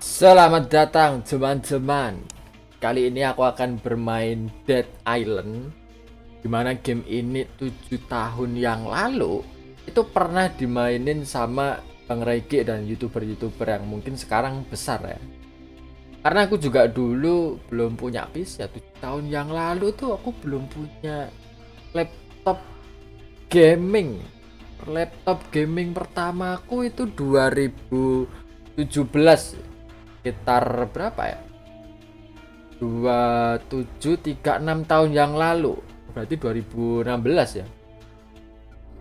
Selamat datang teman-teman. Kali ini aku akan bermain Dead Island, dimana game ini 7 tahun yang lalu itu pernah dimainin sama Bang Regi dan youtuber-youtuber yang mungkin sekarang besar ya. Karena aku juga dulu belum punya PC ya, 7 tahun yang lalu tuh aku belum punya laptop gaming. Laptop gaming pertamaku itu 2017, sekitar berapa ya, 2736 tahun yang lalu, berarti 2016 ya.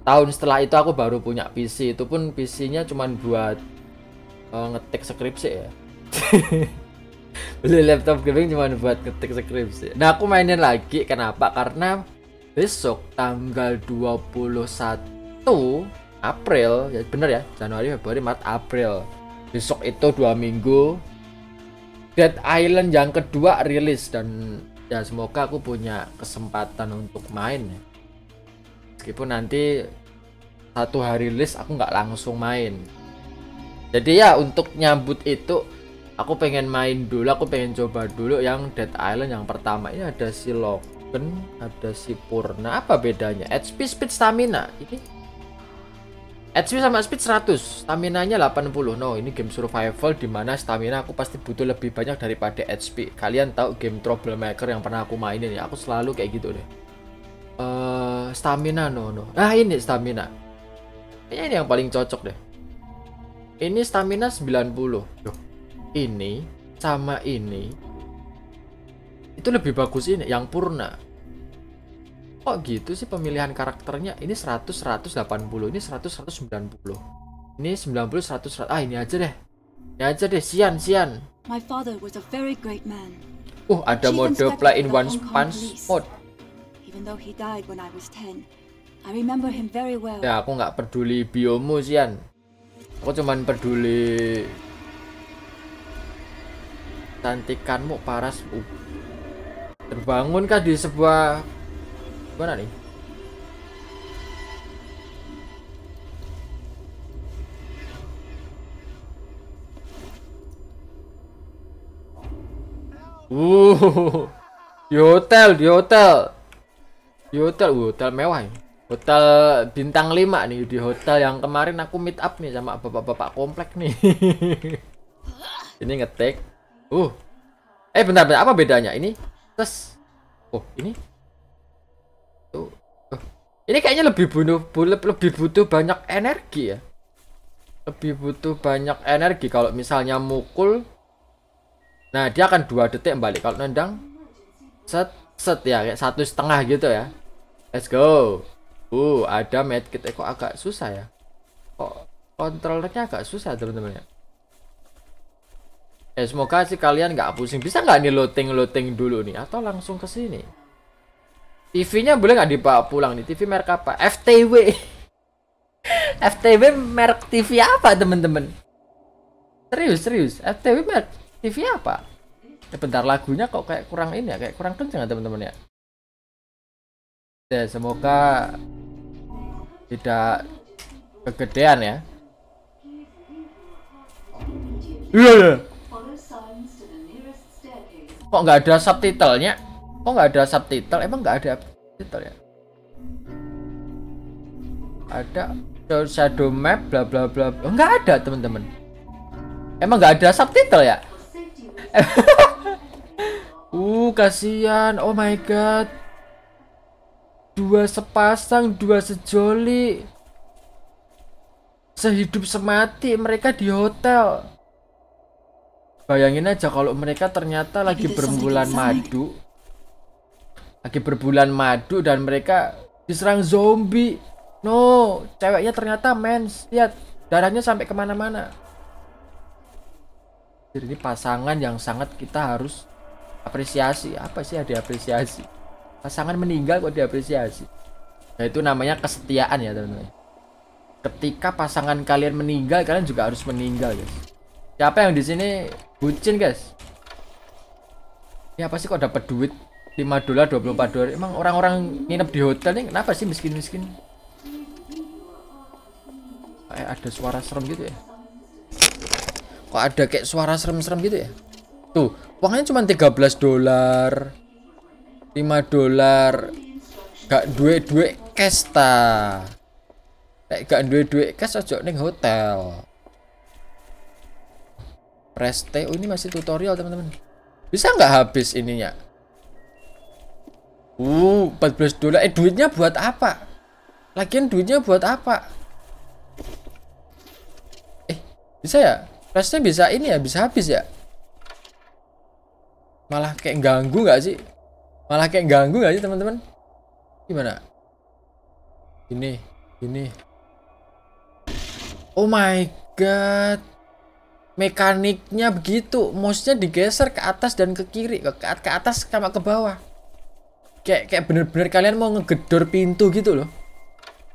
Tahun setelah itu aku baru punya PC, itu pun PC-nya cuman buat ngetik skripsi ya. Beli laptop gaming cuman buat ngetik skripsi. Nah aku mainin lagi, kenapa? Karena besok tanggal 21 April ya, bener ya, Januari, Februari, Maret, April. Besok itu 2 minggu Dead Island yang kedua rilis, dan ya semoga aku punya kesempatan untuk main ya. Meskipun nanti satu hari rilis aku nggak langsung main. Jadi ya untuk nyambut itu aku pengen main dulu, aku pengen coba dulu yang Dead Island yang pertama. Ini ada si Logan, ada si Purna. Apa bedanya? HP, speed, stamina. Ini HP sama speed 100, staminanya 80. No, ini game survival dimana stamina aku pasti butuh lebih banyak daripada HP. Kalian tahu game Troublemaker yang pernah aku mainin ya, aku selalu kayak gitu deh. Stamina no. Nah ini stamina. Kayaknya ini yang paling cocok deh. Ini stamina 90. Loh, ini sama ini itu lebih bagus ini yang Purna. Kok gitu sih pemilihan karakternya? Ini 100 180, ini 100 190. Ini 90 100. Ah, ini aja deh. Ini aja deh, Sian. My father was a very great man. Ada mode play in one punch mode. Even though he died when I was 10. I remember him very well. Ya, aku nggak peduli biomu, Sian. Aku cuman peduli cantikanmu, paras. Terbangunkah di sebuah mana nih? Di hotel mewah ya. Hotel bintang 5 nih, di hotel yang kemarin aku meet up nih sama bapak-bapak komplek nih. Ini ngetik. Bentar, apa bedanya? Ini tes. Ini ini kayaknya lebih butuh banyak energi ya. Lebih butuh banyak energi. Kalau misalnya mukul, nah dia akan 2 detik balik. Kalau nendang, set ya, kayak 1,5 gitu ya. Let's go. Ada medkit. Kok agak susah ya? Kok kontrolernya agak susah teman-teman ya? Semoga sih kalian nggak pusing. Bisa nggak nih loading dulu nih? Atau langsung ke sini? TV-nya boleh nggak dibawa pulang nih? TV merek apa? FTW. FTW merek TV apa temen-temen? Serius. FTW merek TV apa? Bentar, lagunya kok kayak kurang ini ya, kayak kurang kenceng ya temen-temen ya. Ya semoga tidak kegedean ya. Iya. Kok nggak ada subtitlenya? Emang nggak ada subtitle ya? Ada shadow map bla bla bla. Nggak ada teman-teman. Emang nggak ada subtitle ya? Kasihan. Oh my god. 2 sepasang 2 sejoli. Sehidup semati mereka di hotel. Bayangin aja kalau mereka ternyata lagi berbulan madu. Dan mereka diserang zombie. No, ceweknya ternyata mens. Lihat, darahnya sampai kemana-mana. Jadi ini pasangan yang sangat kita harus apresiasi. Apa sih ada apresiasi? Pasangan meninggal kok diapresiasi? Nah, itu namanya kesetiaan ya teman-teman. Ketika pasangan kalian meninggal, kalian juga harus meninggal guys. Siapa yang di sini bucin guys? Ini apa sih kok dapat duit? $5 $24. Emang orang-orang nginep di hotel nih kenapa sih miskin-miskin? Kayak ada suara serem gitu ya. Kok ada kayak suara serem-serem gitu ya? Tuh, uangnya cuma 13 dolar. 5 dolar. Gak duwe-duwe cash ta. Nek gak duwe-duwe cash ojo ning hotel. Preste, oh ini masih tutorial, teman-teman. Bisa nggak habis ininya? 14 dolar. Duitnya buat apa? Lagian duitnya buat apa? Bisa ya? Preste bisa ini ya, bisa habis ya? Malah kayak ganggu nggak sih? Malah kayak ganggu nggak sih, teman-teman? Gimana? Ini. Oh my god. Mekaniknya begitu. Mouse-nya digeser ke atas dan ke kiri, ke atas sama ke bawah. Kayak bener-bener kalian mau ngegedor pintu gitu loh.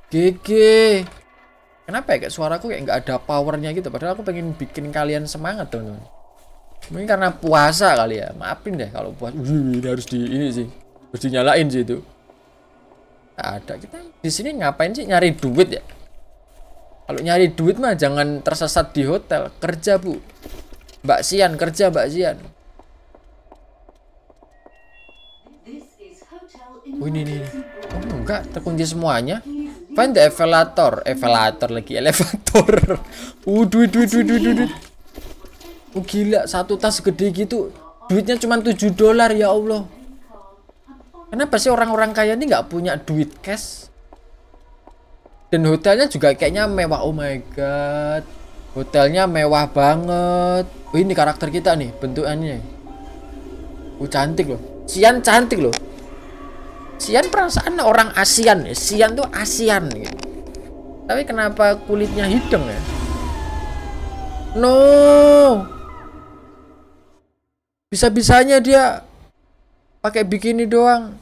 Gege. Kenapa ya kayak suaraku kayak nggak ada powernya gitu? Padahal aku pengen bikin kalian semangat, teman-teman. Mungkin karena puasa kali ya. Maafin deh kalau puasa. Harus di ini sih. Harus dinyalain sih itu. Ada kita di sini ngapain sih, nyari duit ya? Kalau nyari duit mah jangan tersesat di hotel. Kerja, Bu. Mbak Sian kerja, Mbak Sian. Oh, ini. Oh, enggak terkunci semuanya. Find the elevator. Elevator. Duit. Oh, gila, satu tas gede gitu. Duitnya cuma 7 dolar ya Allah. Kenapa sih orang-orang kaya ini nggak punya duit cash? Dan hotelnya juga kayaknya mewah. Oh my god, hotelnya mewah banget. Oh, ini karakter kita nih bentukannya. Oh, cantik loh. Sian cantik loh. Sian perasaan orang ASEAN ya. Sian tuh ASEAN gitu. Tapi kenapa kulitnya hitam ya? No. Bisa-bisanya dia pakai bikini doang.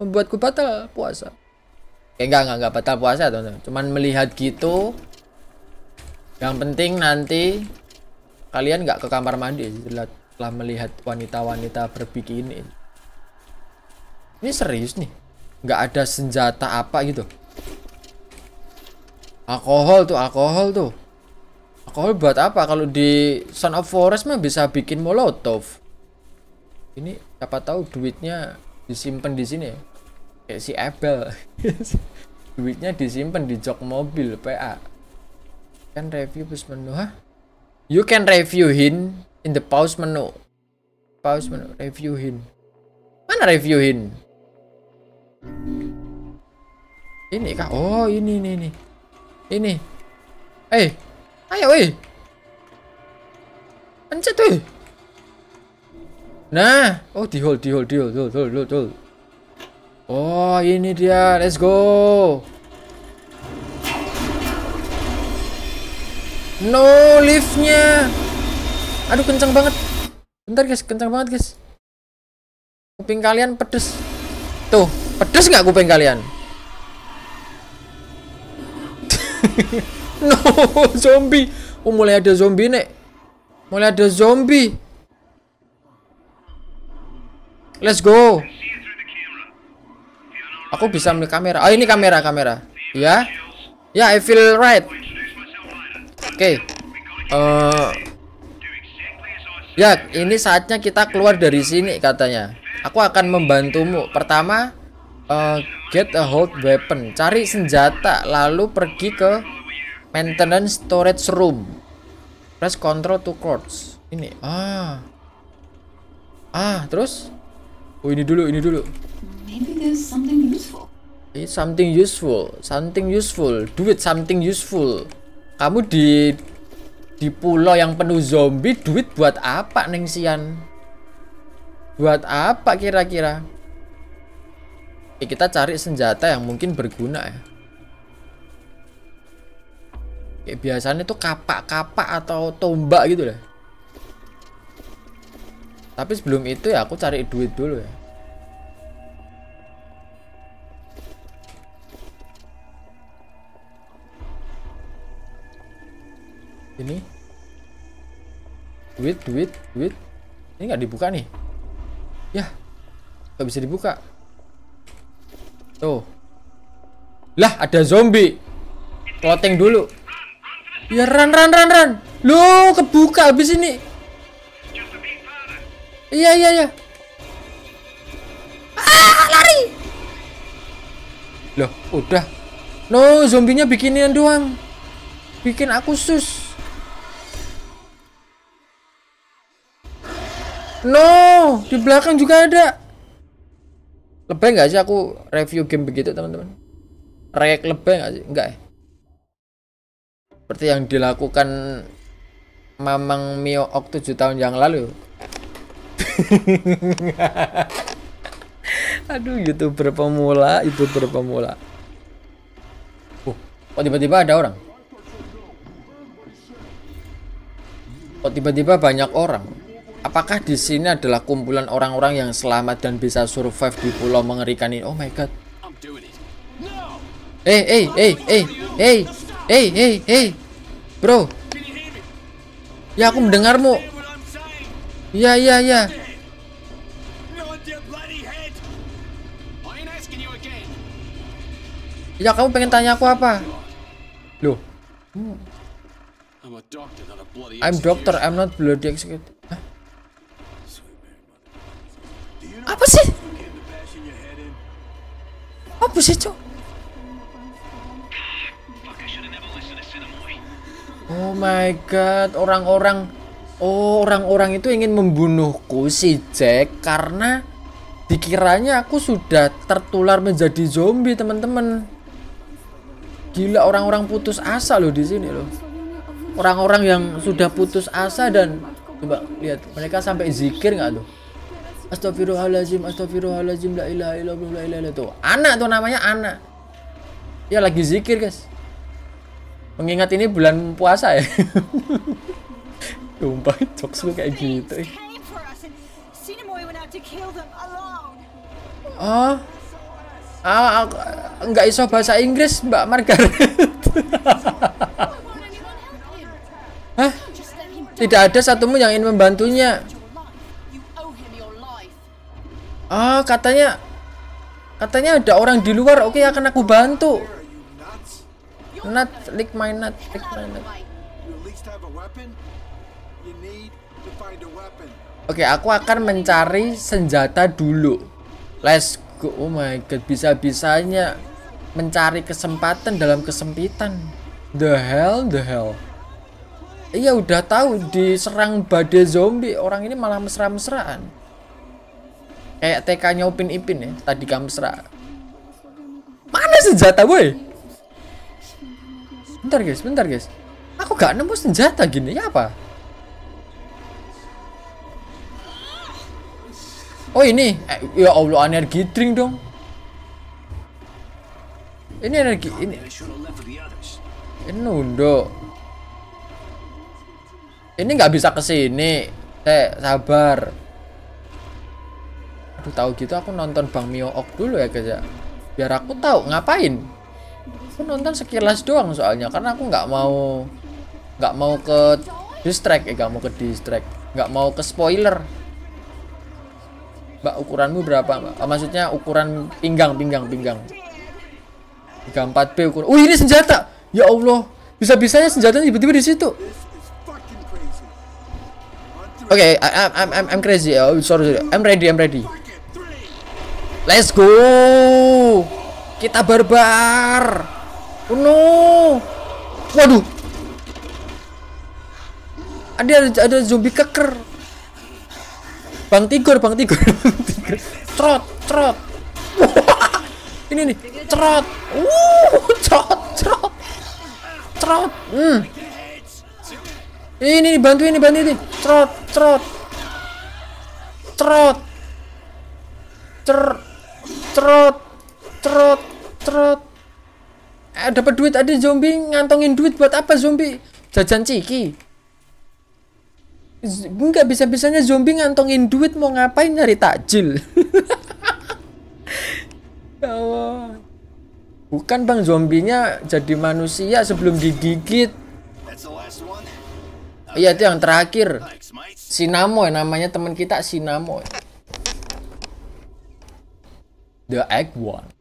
Membuatku batal puasa. Enggak batal puasa, teman-teman. Cuman melihat gitu. Yang penting nanti kalian nggak ke kamar mandi setelah melihat wanita-wanita berbikini. Ini serius nih. Nggak ada senjata apa gitu. Alkohol tuh. Alkohol buat apa? Kalau di Son of Forest mah bisa bikin molotov. Ini siapa tahu duitnya disimpan di sini ya. Kayak si Abel. Duitnya disimpan di jok mobil PA. Kan review pause menu. Hah? You can review him in the pause menu. Review him. Mana review him? Ini kah? Oh, ini. Ini. Ayo weh. Pencet weh. Nah, oh di hold. Oh, ini dia. Let's go. No, liftnya. Aduh, kencang banget. Bentar, guys. Kuping kalian pedes. Tuh, pedes nggak kuping kalian? No, zombie. Oh, mulai ada zombie, Nek. Let's go. Aku bisa ambil kamera. Oh, ini kamera. Ya, I feel right. Oke. Ya, ini saatnya kita keluar dari sini katanya. Aku akan membantumu. Pertama, get a hold weapon. Cari senjata, lalu pergi ke maintenance storage room. Press control to crouch. Ini. Terus? Oh, ini dulu. Something useful. Duit something useful. Kamu di pulau yang penuh zombie, duit buat apa, Neng Sian? Buat apa kira-kira? Kita cari senjata yang mungkin berguna ya. Kayak biasanya tuh kapak atau tombak gitu deh. Tapi sebelum itu ya aku cari duit dulu ya. Ini duit. Ini nggak dibuka nih ya, nggak bisa dibuka tuh. Lah, ada zombie. Clothing dulu. Ya run. Loh, kebuka habis ini. Iya. Ah, lari. Loh, udah. No, zombinya bikinian doang. Bikin aku sus. No, di belakang juga ada. Lebay nggak sih aku review game begitu, teman-teman? Rek lebay nggak sih? Enggak ya? Seperti yang dilakukan Mamang Miawaug 7 tahun yang lalu. Aduh, youtuber pemula. Kok tiba-tiba ada orang? Kok tiba-tiba banyak orang? Apakah di sini adalah kumpulan orang-orang yang selamat dan bisa survive di pulau mengerikan ini? Oh my god. Hey, bro. Ya, aku mendengarmu. Ya. Ya, kamu pengen tanya aku apa? Loh. I'm doctor, I'm not bloody executive. Hah? Apa sih? Apa sih, Cok? Oh my god, orang-orang itu ingin membunuhku si Jack karena dikiranya aku sudah tertular menjadi zombie, teman-teman. Gila, orang-orang putus asa loh di sini loh. Orang-orang yang sudah putus asa dan coba lihat, mereka sampai zikir nggak tuh? Astagfirullahaladzim, la ilaha illallah, la ilaha illallah. Tuh, anak tuh namanya anak. Ya lagi zikir, guys. Mengingat ini bulan puasa ya. Tumpah jokesku kayak gitu. Aku nggak iso bahasa Inggris, Mbak Margaret. Hah? Tidak ada satumu yang ingin membantunya. Katanya ada orang di luar. Oke, akan aku bantu. Lick my nut. Oke, aku akan mencari senjata dulu. Let's go. Oh my god, bisa-bisanya mencari kesempatan dalam kesempitan. The hell. Iya, udah tahu diserang badai zombie, orang ini malah mesra-mesraan. Kayak TK-nya Upin Ipin ya, tadi kamu mesra. Mana senjata, boy? Bentar guys, aku gak nemu senjata gini ya apa? Oh ini, ya Allah, energi drink dong. Ini energi ini nunduk. Ini nggak bisa kesini. Sabar. Aduh, tahu gitu aku nonton Bang Miawaug dulu ya guys ya. Biar aku tahu ngapain. Aku nonton sekilas doang soalnya karena aku nggak mau ke distract, nggak mau ke spoiler. Mbak, ukuranmu berapa, Mbak? Maksudnya ukuran pinggang. 34B ukuran. Ini senjata. Ya Allah, bisa-bisanya senjatanya tiba-tiba di situ. Oke, I'm crazy. Oh, sorry. I'm ready. Let's go. Kita barbar. Oh no. Waduh. Ada zombie keker. Bang Tigor. Trot. Wah, ini nih. Trot. Trot. Ini bantu ini. Trot. Dapat duit, ada zombie ngantongin duit. Buat apa zombie? Jajan ciki. Enggak bisa-bisanya zombie ngantongin duit, mau ngapain? Nyari takjil. Bukan, Bang, zombinya jadi manusia sebelum digigit. Iya, itu yang terakhir. Sinamo namanya teman kita, Sinamo. The Egg One.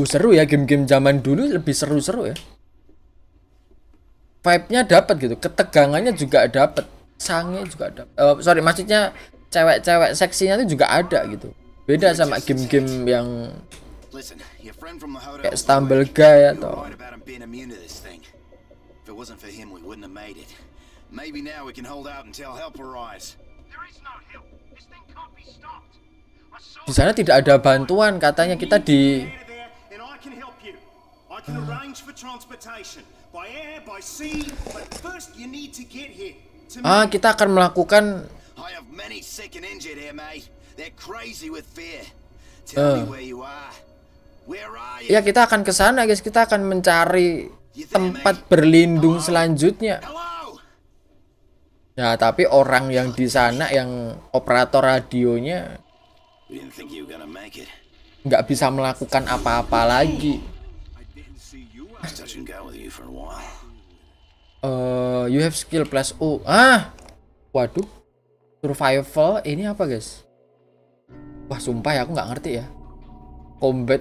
Seru ya, game-game zaman dulu lebih seru-seru ya. vibe-nya dapat gitu, ketegangannya juga dapat, sangnya juga dapat. Sorry, maksudnya cewek-cewek seksinya itu juga ada gitu. Beda sama game-game yang kayak Stumble Guy atau di sana tidak ada bantuan, katanya kita di kita akan melakukan ya, kita akan ke sana guys, kita akan mencari tempat berlindung selanjutnya. Nah, tapi orang yang di sana, yang operator radionya, nggak bisa melakukan apa-apa lagi. You have skill plus U. Waduh, survival ini apa guys? Wah sumpah ya, aku nggak ngerti ya. Combat,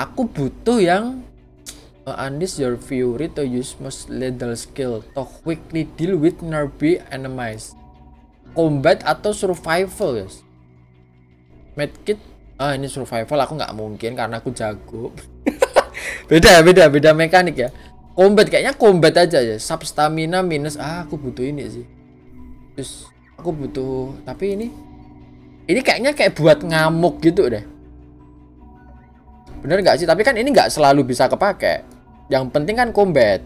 aku butuh yang unleash your fury to use most lethal skill to quickly deal with nearby enemies. Combat atau survival guys? Medkit, ini survival aku nggak mungkin karena aku jago. beda mekanik ya. Combat kayaknya combat aja ya. Sub stamina minus, aku butuh ini sih. Terus aku butuh, tapi ini kayaknya kayak buat ngamuk gitu deh. Bener nggak sih? Tapi kan ini nggak selalu bisa kepake. Yang penting kan combat.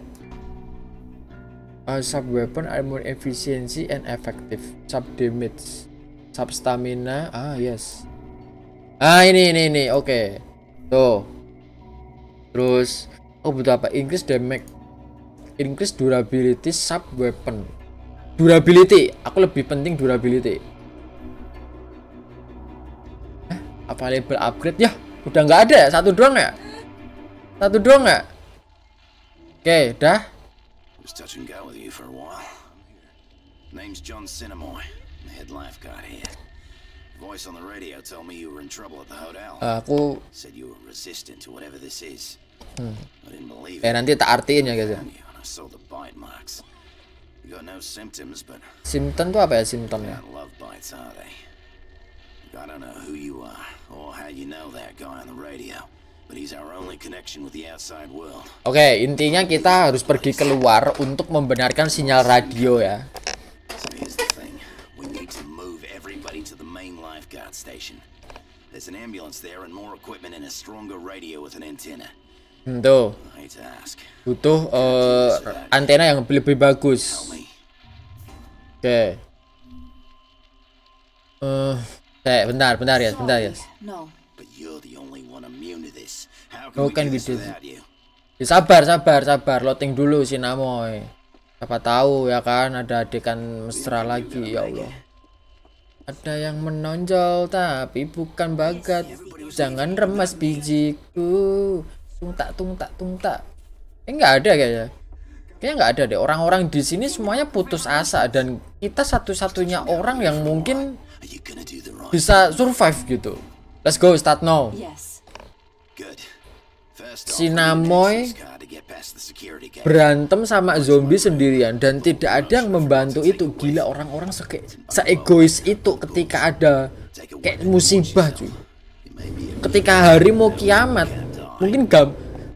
Sub weapon are more efficiency and effective. Sub damage, sub stamina. Yes. Ini oke. Tuh. Terus butuh apa? Increase damage, increase durability sub weapon. Durability, aku lebih penting durability. Apa level upgrade ya? Udah nggak ada ya? Satu doang ya? Oke, dah. Aku nanti tak artiin ya guys ya. Symptom tuh apa ya simptomnya? I don't know who you are or how you know that guy on the radio, but he's our only connection with the outside world. Oke, intinya kita harus pergi keluar untuk membenarkan sinyal radio ya. Here's the thing. We need to move everybody to the main lifeguard station. There's an ambulance there and more equipment and a stronger radio with an antenna. Tuh. Butuh antena yang lebih bagus. Oke. Bentar ya, bukan gitu. Sabar, loading dulu si Namoy. Siapa tahu ya kan ada adegan mesra lagi, ya Allah. Ada yang menonjol tapi bukan bagat. Jangan remas bijiku. Tungtak. Enggak ada kayaknya. Kayaknya nggak ada deh. Orang-orang di sini semuanya putus asa dan kita satu-satunya orang yang mungkin bisa survive gitu. Let's go, start now. Si Namoy berantem sama zombie sendirian dan tidak ada yang membantu itu. Gila, orang-orang se-egois itu ketika ada kayak musibah cuy. Ketika hari mau kiamat.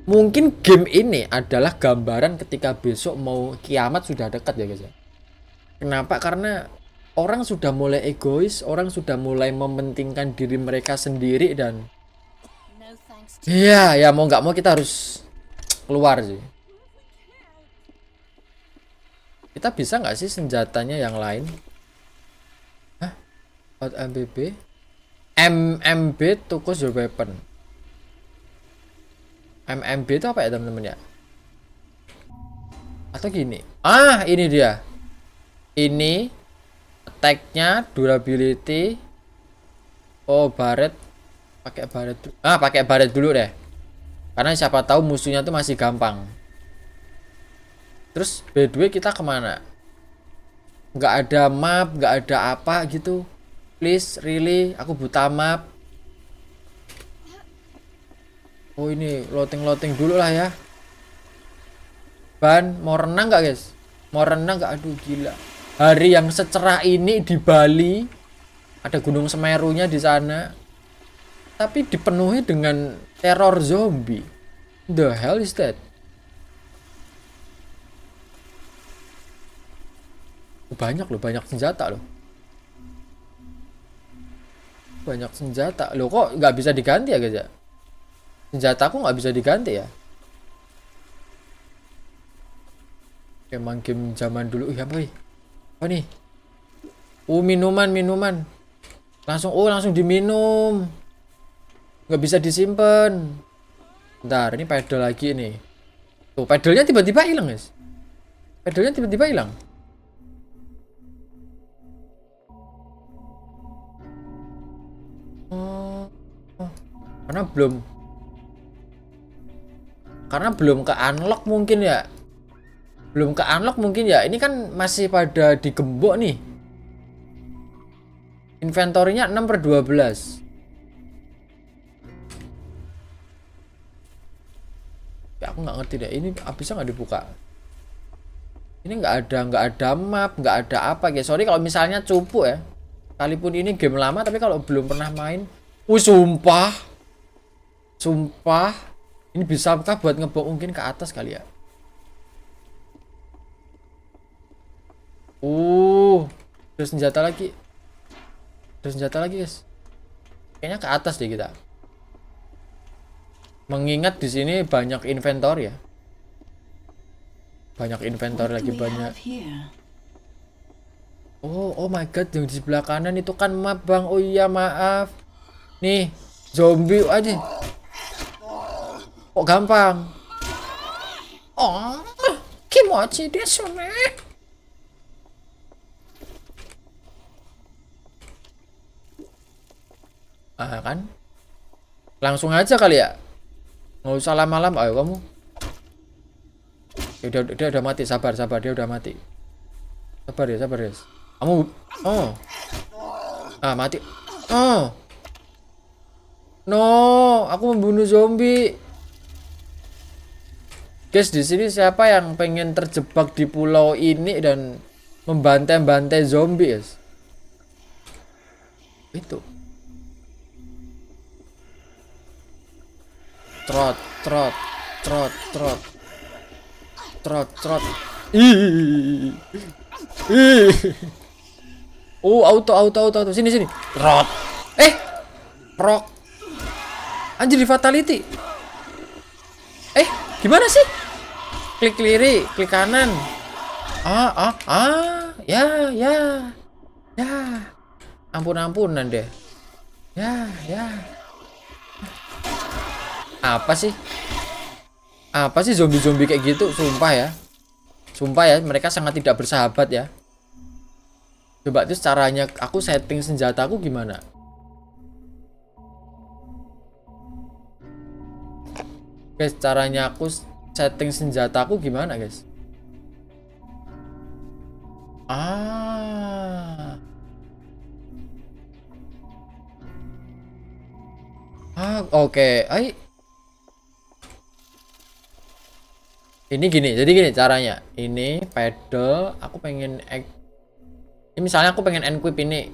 Mungkin game ini adalah gambaran ketika besok mau kiamat sudah dekat ya guys. Kenapa? Karena orang sudah mulai egois, orang sudah mulai mementingkan diri mereka sendiri dan ya mau nggak mau kita harus keluar sih. Kita bisa nggak sih senjatanya yang lain? MBB, MMB tukus your weapon. MMB itu apa ya teman-teman ya? Atau gini? Ini dia. Ini attack-nya, durability. Baret. Pakai baret. Pakai baret dulu deh. Karena siapa tahu musuhnya tuh masih gampang. Terus by the way kita kemana? Nggak ada map, nggak ada apa gitu. Please, really, aku buta map. Ini loading dulu lah ya. Ban, mau renang nggak guys? Mau renang nggak? Aduh gila. Hari yang secerah ini di Bali, ada Gunung Semerunya di sana, tapi dipenuhi dengan teror zombie. The hell is that? Banyak senjata loh. Banyak senjata loh, kok nggak bisa diganti ya guys ya? Senjataku nggak bisa diganti ya? Emang game zaman dulu. Ya boy. Apa nih? Minuman. Langsung diminum. Nggak bisa disimpan. Bentar, ini pedal lagi nih. Tuh, pedalnya tiba-tiba hilang, guys. Pedalnya tiba-tiba hilang. Karena belum ke unlock mungkin ya. Ini kan masih pada digembok nih. Inventorinya 6/12. Ya aku nggak ngerti deh. Ini bisa nggak dibuka? Ini nggak ada map, nggak ada apa guys. Sorry kalau misalnya cupu ya. Sekalipun ini game lama, tapi kalau belum pernah main, sumpah. Ini bisa kah buat ngebok mungkin ke atas kali ya? Terus senjata lagi. Guys. Kayaknya ke atas deh kita. Mengingat di sini banyak inventory ya. Banyak inventory lagi. Oh my god, yang di sebelah kanan itu kan map, Bang. Oh iya, maaf. Nih, zombie aja. Kok gampang. Oh, kimochi desu ne. Ah kan, langsung aja kali ya, nggak usah lama-lama. Ayo kamu, ya, dia udah mati. Sabar, dia udah mati. Sabar ya. Kamu, mati. No, aku membunuh zombie. Guys, di sini siapa yang pengen terjebak di pulau ini dan membantai zombie, guys? Itu. Trot. Ih. Auto. Sini. Trot. Prok. Anjir, di fatality. Gimana sih? Klik kiri, klik kanan. Ya. Ampun-ampunan deh. Ya. Apa sih zombie-zombie kayak gitu? Sumpah ya, mereka sangat tidak bersahabat ya. Coba terus caranya aku setting senjataku gimana? Guys, guys? Oke. Ini gini caranya. Ini pedal, aku pengen misalnya aku pengen equip ini.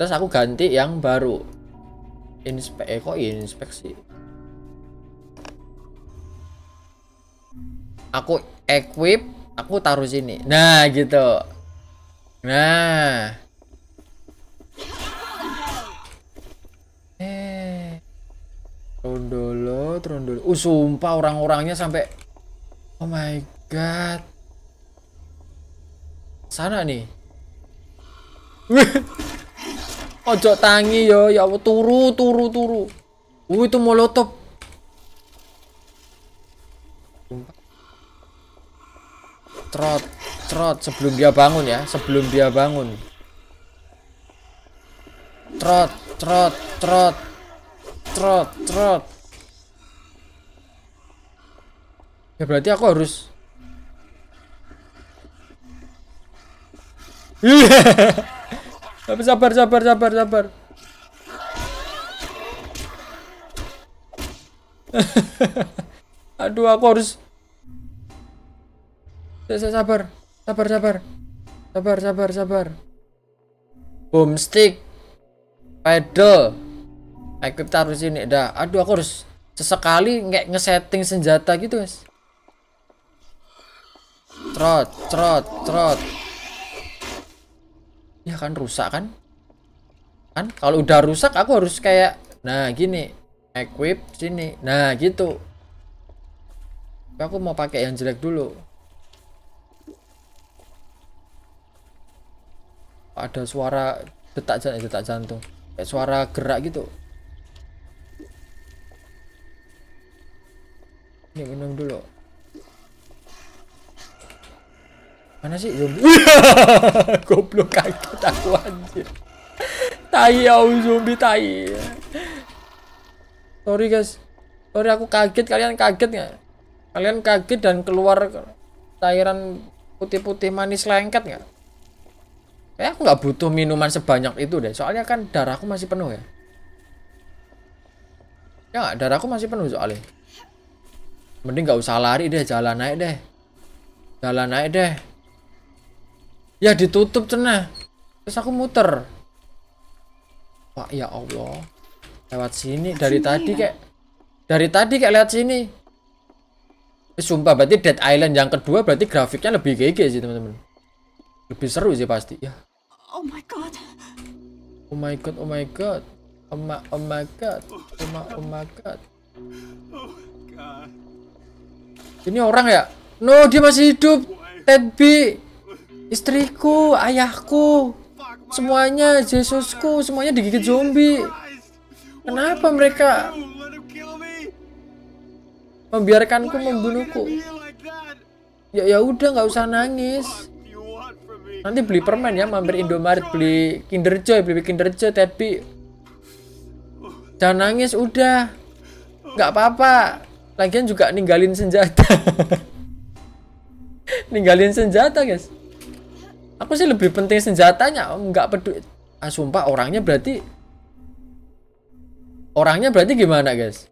Terus aku ganti yang baru. Inspeksi. Aku equip, aku taruh sini. Nah, gitu. Nah. Trondolo. Sumpah orang-orangnya sampai, oh my god. Sana nih. Ojo tangi yo, ya Allah, turu. Itu molotov. Trot sebelum dia bangun. Trot. Ya berarti aku harus. Tapi sabar. Aduh, aku harus. Sabar. Boomstick, pedal. Aku taruh sini dah. Aduh, aku harus sesekali nggak ngesetting senjata gitu, guys. Trot. Ya kan rusak kan? Kan kalau udah rusak aku harus kayak nah gini, equip sini. Nah, gitu. Aku mau pakai yang jelek dulu. Ada suara detak jantung, kayak suara gerak gitu. Ini minum dulu. Mana sih zombie? Goblok, kaget aku anjir. Tai zombie tai. Sorry guys. Sorry aku kaget, kalian kaget nggak? Kalian kaget dan keluar cairan putih-putih manis lengket nggak? Kayaknya aku nggak butuh minuman sebanyak itu deh. Soalnya kan darahku masih penuh ya. Ya, darahku masih penuh soalnya. Mending nggak usah lari deh, jalan naik deh. Ya ditutup cenah. Terus aku muter. Wah, ya Allah. Lewat sini dari tadi kayak lihat sini. Sumpah berarti Dead Island yang kedua berarti grafiknya lebih gege sih, teman-teman. Lebih seru sih pasti ya. Oh my god. Ini orang ya? No, dia masih hidup. Ted B, istriku, ayahku, semuanya, Jesusku, semuanya digigit zombie. Kenapa mereka membiarkanku membunuhku? Ya udah, nggak usah nangis. Nanti beli permen ya, mampir Indomaret beli Kinder Joy, Teddy. Jangan nangis, udah. Nggak apa-apa. Lagian juga ninggalin senjata. Guys. Aku sih lebih penting senjatanya, nggak peduli. Ah, sumpah orangnya berarti. Gimana, guys?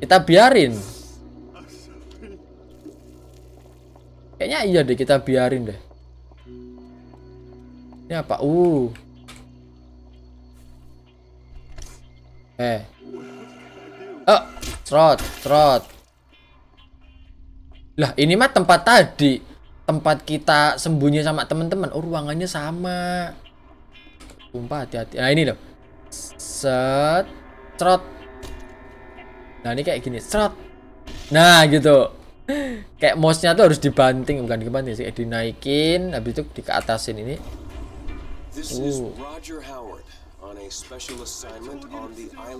Kita biarin. Kayaknya iya deh, kita biarin deh. Ini apa? Trot. Lah, ini mah tempat tadi. Tempat kita sembunyi sama teman-teman. Oh, ruangannya sama. Sumpah, hati-hati. Nah, ini loh. Set, trot. Nah, ini kayak gini. Trot. Nah, gitu. Kayak mouse-nya tuh harus dibanting, bukan dibanting sih, dinaikin habis itu di ke atasin ini.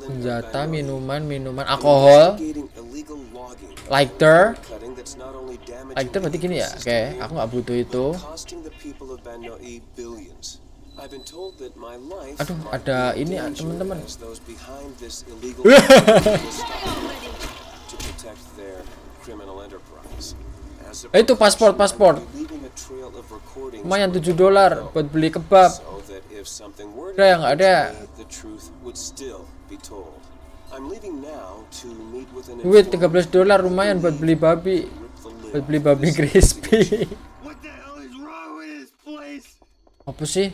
Senjata, minuman alkohol, lighter berarti gini ya. Oke, aku nggak butuh itu. Aduh, ada ini teman-teman. Itu paspor. Lumayan $7 buat beli kebab. Udah yang ada. Duit $13 lumayan buat beli babi. Crispy. Apa sih?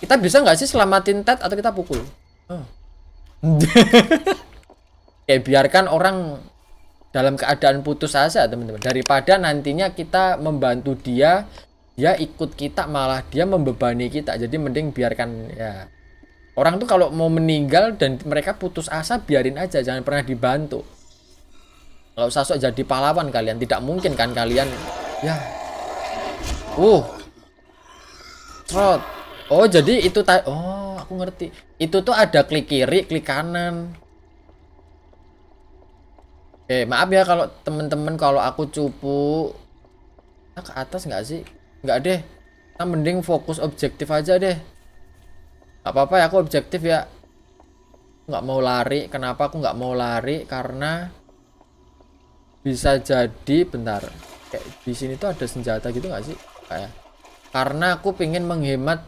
Kita bisa nggak sih selamatin Ted atau kita pukul? Biarkan orang dalam keadaan putus asa, teman-teman, daripada nantinya kita membantu dia, dia ikut kita malah dia membebani kita. Jadi mending biarkan ya. Orang tuh kalau mau meninggal dan mereka putus asa, biarin aja, jangan pernah dibantu. Kalau sosok jadi pahlawan kalian, tidak mungkin kan kalian ya. Trot. Oh, jadi itu aku ngerti. Itu tuh ada klik kiri, klik kanan. Maaf ya kalau temen-temen kalau aku cupu. Nah, ke atas nggak sih? Nggak deh. Nah, mending fokus objektif aja deh. Gak apa-apa ya, aku objektif ya. Nggak mau lari. Kenapa aku nggak mau lari? Karena bisa jadi bentar. Kayak di sini tuh ada senjata gitu nggak sih? Kayak. Karena aku pengen menghemat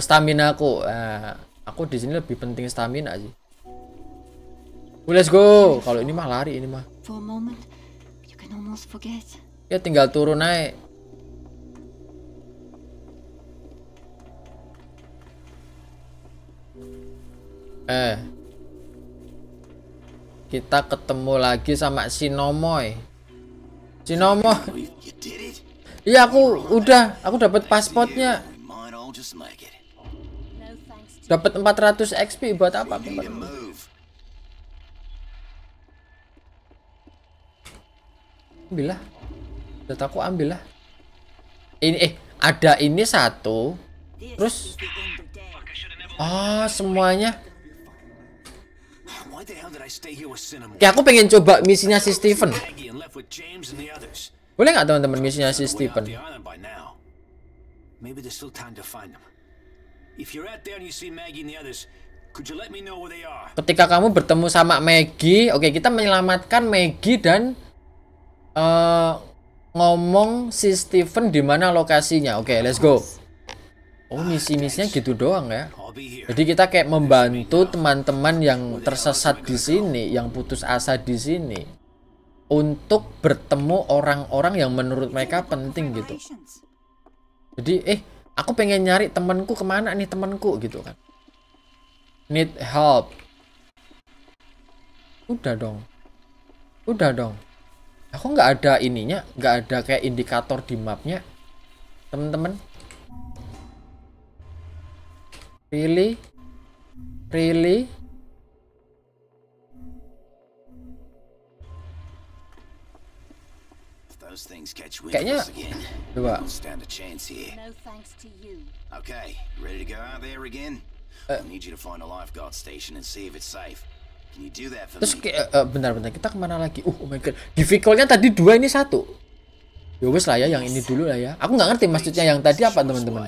stamina aku. Nah, aku di sini lebih penting stamina sih. Let's go. Kalau ini mah lari ini mah. Ya tinggal turun naik. Kita ketemu lagi sama Shinomoy. Shinomoy. Iya, aku dapat pasportnya. Dapat 400 XP buat apa? Ambillah. Data aku ambillah. Ini ada ini satu. Terus semuanya. Ya, aku pengen coba misinya si Steven. Boleh nggak teman-teman misinya si Steven? Ketika kamu bertemu sama Maggie, oke, kita menyelamatkan Maggie dan ngomong si Steven di mana lokasinya. Oke, let's go. Oh, misi-misinya gitu doang ya. Jadi kita kayak membantu teman-teman yang tersesat di sini, yang putus asa di sini, untuk bertemu orang-orang yang menurut mereka penting gitu. Jadi aku pengen nyari temanku, kemana nih temanku gitu kan. Need help. Udah dong. Aku nggak ada ininya, nggak ada kayak indikator di mapnya, teman-teman. Really? Kayaknya coba. Terus bentar-bentar, kita kemana lagi? Oh my god, difficultnya tadi 2 ini 1. Ya wes lah ya, yang ini dulu lah ya. Aku nggak ngerti maksudnya yang tadi apa, teman-teman.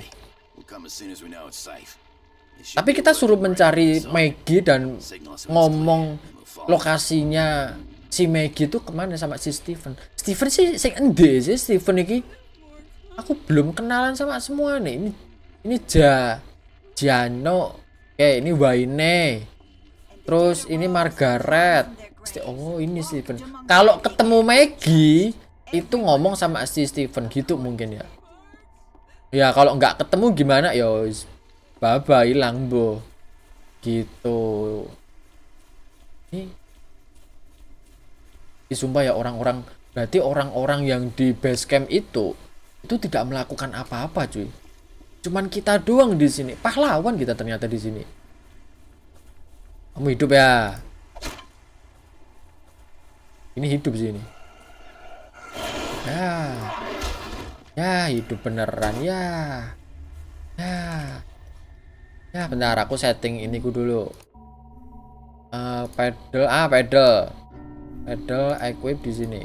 Tapi kita suruh mencari Maggie dan ngomong lokasinya si Maggie itu kemana sama si Steven. Steven sih sing endi sih Steven ini? Aku belum kenalan sama semua nih. Ini Jano. Oke, ini Wayne. Terus ini Margaret. Oh, ini Steven. Kalau ketemu Maggie itu ngomong sama si Steven gitu mungkin ya. Ya kalau nggak ketemu gimana ya? Baba hilang bo gitu. Ini sumpah ya, orang-orang berarti orang-orang yang di base camp itu tidak melakukan apa-apa cuy. Cuman kita doang di sini. Pahlawan kita ternyata di sini. Kamu hidup ya. Ini hidup sini. Ya. Ya hidup beneran ya. Ya. Ya bentar, aku setting iniku dulu. Pedal equip di sini.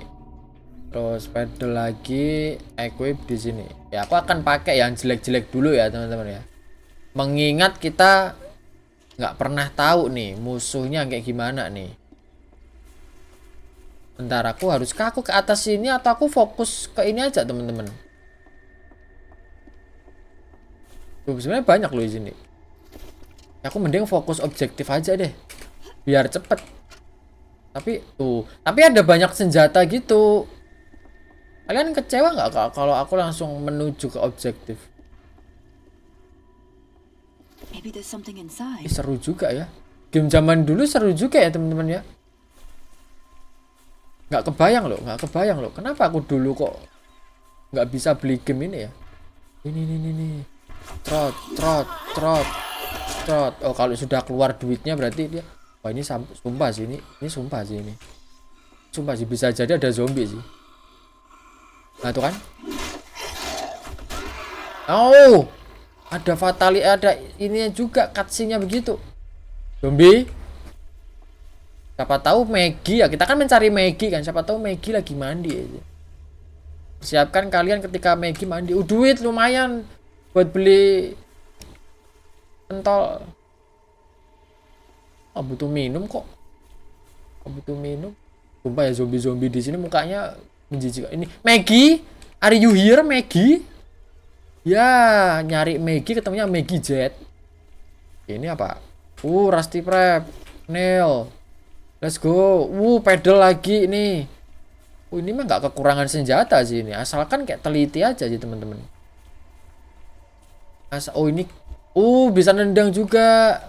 Terus pedal lagi equip di sini. Ya aku akan pakai yang jelek-jelek dulu ya teman-teman ya. Mengingat kita nggak pernah tahu nih musuhnya kayak gimana nih. Bentar, aku haruskah aku ke atas sini atau aku fokus ke ini aja teman-teman? Sebenarnya banyak loh di sini. Aku mending fokus objektif aja deh, biar cepet. Tapi tuh, tapi ada banyak senjata gitu. Kalian kecewa nggak kalau aku langsung menuju ke objektif? Seru juga ya. Game zaman dulu seru juga ya teman-teman ya. Nggak kebayang loh. Kenapa aku dulu kok nggak bisa beli game ini ya? Ini. Trot. Oh, kalau sudah keluar duitnya berarti dia. Wah, ini sumpah sih ini sumpah sih ini. Sumpah sih bisa jadi ada zombie sih. Nah, tuh kan. Oh, ada fatali, ada ininya juga, cutscene-nya begitu. Zombie. Siapa tahu Maggie ya, kita kan mencari Maggie kan. Siapa tahu Maggie lagi mandi aja. Persiapkan kalian ketika Maggie mandi. Duit lumayan buat beli pentol. Oh, butuh minum kok. Sumpah ya, zombie-zombie di sini mukanya menjijikkan. Ini Maggie, are you here Maggie? Ya, nyari Maggie ketemunya Maggie Jet. Ini apa? Rusty Prep, Nail. Let's go. Pedal lagi ini. Ini mah nggak kekurangan senjata sih ini, asalkan kayak teliti aja sih teman-teman. Ini bisa nendang juga.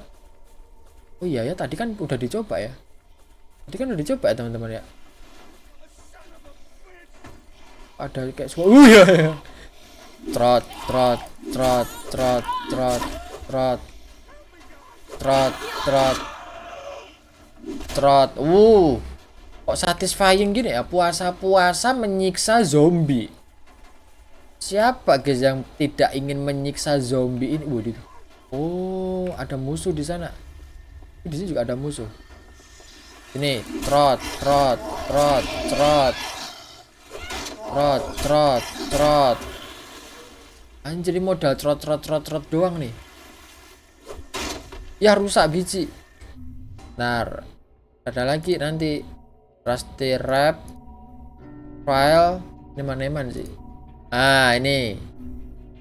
Oh iya ya, tadi kan udah dicoba ya. Teman-teman ya. Ada kayak suara. Iya. Trot trot trot trot trot trot trot trot trot. Kok satisfying gini ya, puasa-puasa menyiksa zombie. Siapa guys yang tidak ingin menyiksa zombie ini? Waduh, ada musuh di sana. Di sini juga ada musuh. Ini trot trot trot trot trot trot trot. Anjir, modal trot trot trot trot doang nih. Ya rusak biji. Nah, ada lagi nanti. Rusty Wrap File neman-neman sih. Ini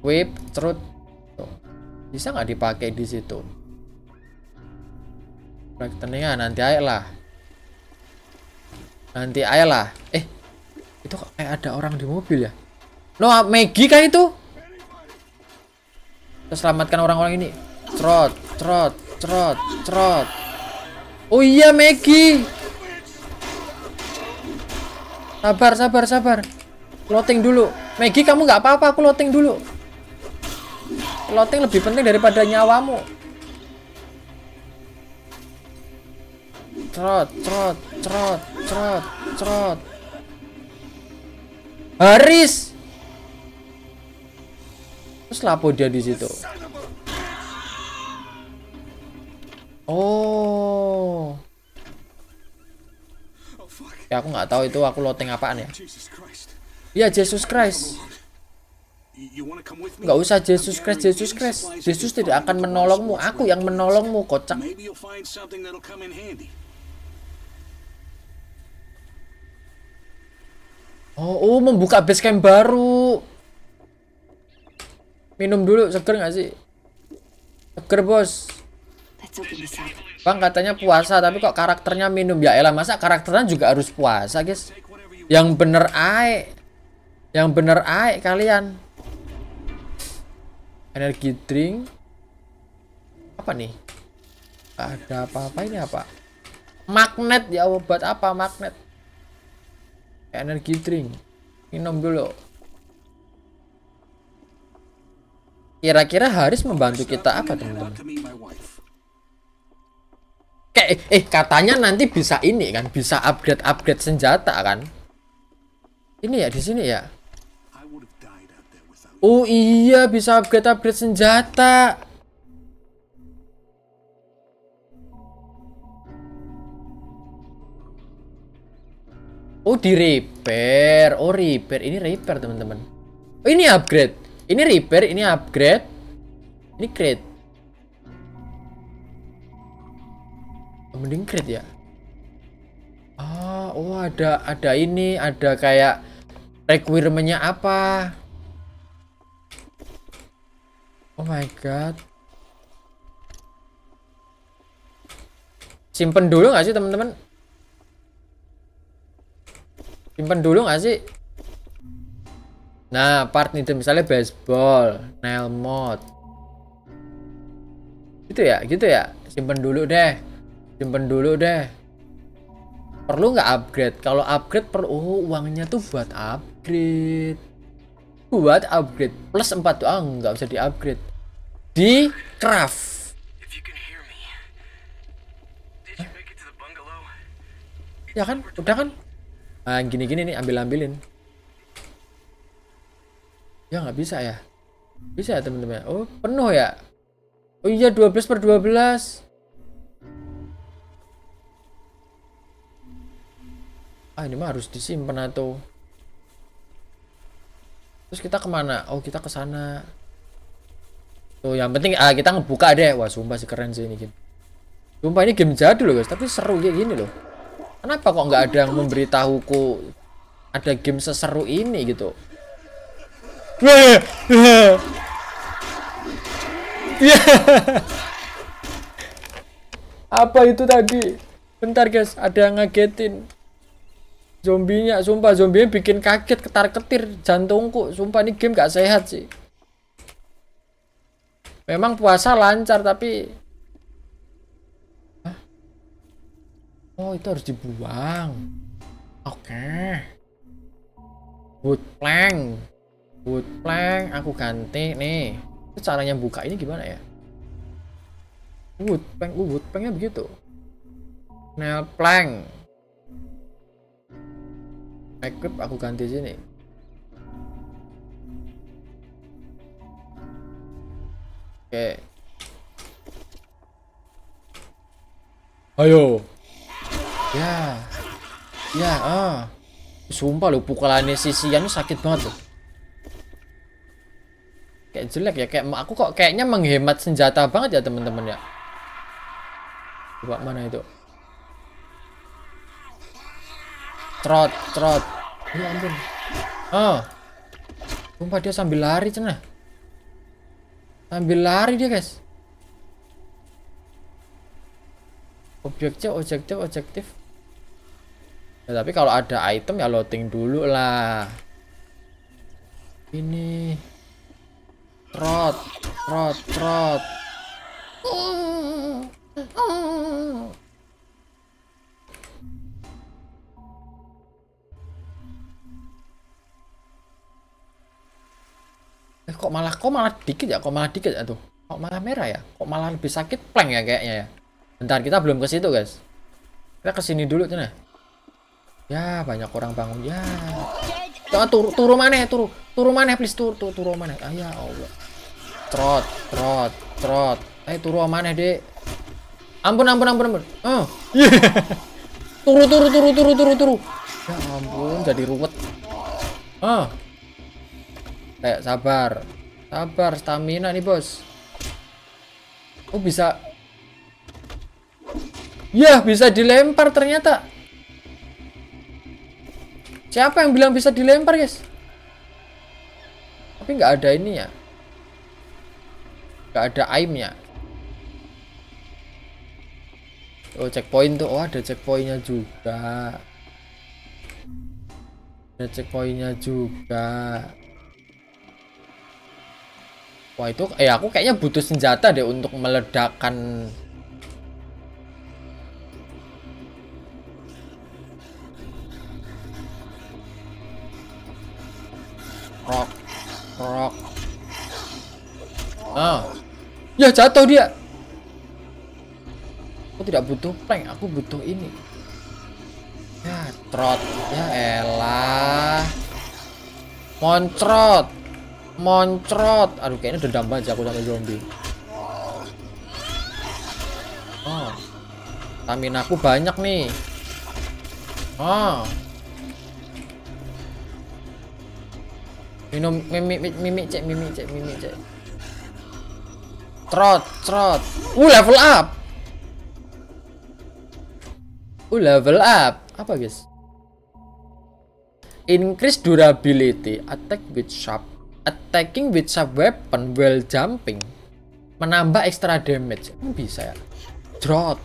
Whip Truth bisa nggak dipakai di situ? Prakteknya nanti aja lah. Itu kayak ada orang di mobil ya? Maggie kah itu? Kita selamatkan orang-orang ini. Trot trot trot trot. Oh iya, Maggie. Sabar, sabar, sabar. Clothing dulu. Maggie, kamu nggak apa-apa, aku clothing dulu. Clothing lebih penting daripada nyawamu. Trot, trot, trot, trot, trot. Haris. Terus lapo dia di situ. Ya, aku nggak tahu itu aku loteng apaan ya. Ya Jesus Christ. Nggak usah Jesus Christ, Jesus Christ. Yesus tidak akan menolongmu. Aku yang menolongmu, kocak. Membuka base camp baru. Minum dulu, seger nggak sih? Seger bos. Bang, katanya puasa tapi kok karakternya minum. Ya elah, masa karakternya juga harus puasa guys? Yang bener ae, yang bener ae kalian. Energi drink. Apa nih? Ada apa-apa ini, apa? Magnet ya, obat apa magnet? Energi drink. Minum dulu. Kira-kira Haris membantu kita apa teman-teman? Katanya nanti bisa ini kan, bisa upgrade senjata kan? Ini ya, di sini ya. Oh iya, bisa upgrade senjata. Oh, di repair. Oh, repair. Ini repair teman-teman. Oh, ini upgrade. Ini repair, ini upgrade. Ini create. Mending crit ya. Ada ini, ada kayak requirement-nya apa. Oh my god. Simpen dulu nggak sih teman-teman? Nah, part nih misalnya baseball, nail mod. Gitu ya. Simpen dulu deh. Perlu nggak upgrade? Kalau upgrade perlu. Uangnya tuh buat upgrade. Plus 4 tuh nggak bisa di upgrade. Di craft. Ya kan, udah kan? Nah, gini-gini nih, ambilin. Ya nggak bisa ya. Bisa ya teman-teman. Penuh ya. Oh iya, 12/12. Ini mah harus disimpan atau. Terus kita kemana? Kita ke sana. Tuh, yang penting kita ngebuka deh. Wah, sumpah sih keren sih ini game. Sumpah ini game jadul loh guys, tapi seru kayak gini loh. Kenapa kok nggak ada yang memberitahuku ada game seseru ini gitu? Apa itu tadi? Bentar guys, ada yang ngagetin. Zombinya, sumpah zombinya bikin kaget, ketar-ketir jantungku. Sumpah ini game gak sehat sih. Memang puasa lancar tapi... Hah? Oh itu harus dibuang. Oke. Wood plank aku ganti nih. Itu caranya buka ini gimana ya? Wood planknya begitu. Nail plank. Equip aku ganti sini. Oke. Ayo. Ya. Ya, ah. Sumpah lo pukulannya sisian sakit banget loh. Kayak jelek ya, kayak aku kok kayaknya menghemat senjata banget ya teman-teman ya. Coba mana itu? Trot. Ya ampun. Oh. Sumpah dia sambil lari cenah. Sambil lari dia, guys. Objektif. Ya, tapi kalau ada item ya loading dulu lah. Ini trot. Kok malah dikit ya tuh, kok malah merah ya, kok malah lebih sakit plank ya kayaknya ya. Bentar kita belum ke situ guys, kita kesini dulu cina. Ya banyak orang bangun ya. Turu maneh please, turu maneh. Ah ya Allah. Trot. Turu maneh dek. Ampun. Oh yeah. Turu. Ya ampun jadi ruwet. Oh. Kayak sabar stamina nih bos. Oh bisa ya, bisa dilempar ternyata. Siapa yang bilang bisa dilempar guys? Tapi nggak ada ini ya, nggak ada aimnya. Oh checkpoint tuh. Oh ada checkpointnya juga, Wah itu, aku kayaknya butuh senjata deh untuk meledakkan. Rock. Ah, ya jatuh dia. Aku tidak butuh plank, aku butuh ini. Ya trot, ya elah. Moncrot, aduh kayaknya dendam banget aku sama zombie. Oh, stamina aku banyak nih. Oh, minum mimik cek. Trot. Level up. Level up. Apa guys? Increase durability, attacking with sharp weapon while jumping, menambah extra damage. Bisa ya? Drop.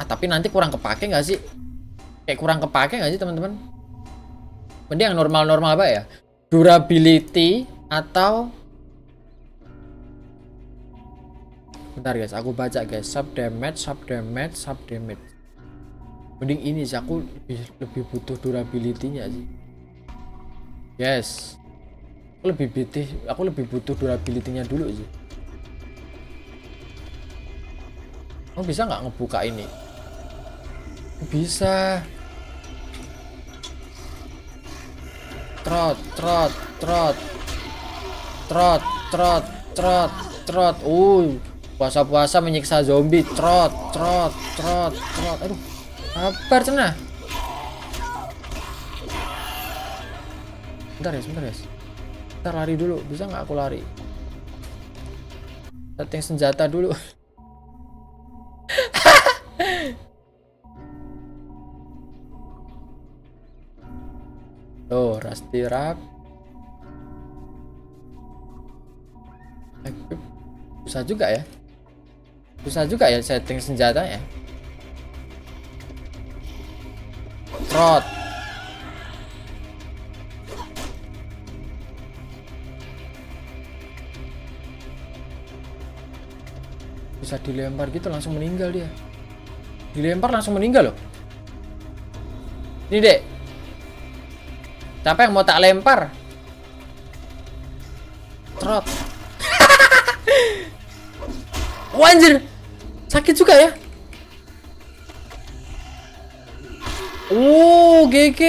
Ah tapi nanti kurang kepake nggak sih teman-teman? Mending yang normal apa ya? Durability atau bentar guys, aku baca guys. Sub damage. Mending ini sih, aku lebih butuh durability-nya sih. Yes. Aku lebih butuh durability-nya dulu sih. Kamu bisa nggak ngebuka ini? Bisa. Trot. Puasa-puasa menyiksa zombie. Trot. Aduh. Sabar cenah. Bentar guys. Kita lari dulu. Bisa nggak aku lari? Setting senjata dulu. Tuh, rusty wrap. Susah juga ya. Setting senjatanya. semprot. Bisa dilempar gitu langsung meninggal dia. Dilempar langsung meninggal loh. Ini dek. Siapa yang mau tak lempar? Trot. Oh, anjir. Sakit juga ya. Oh, GG.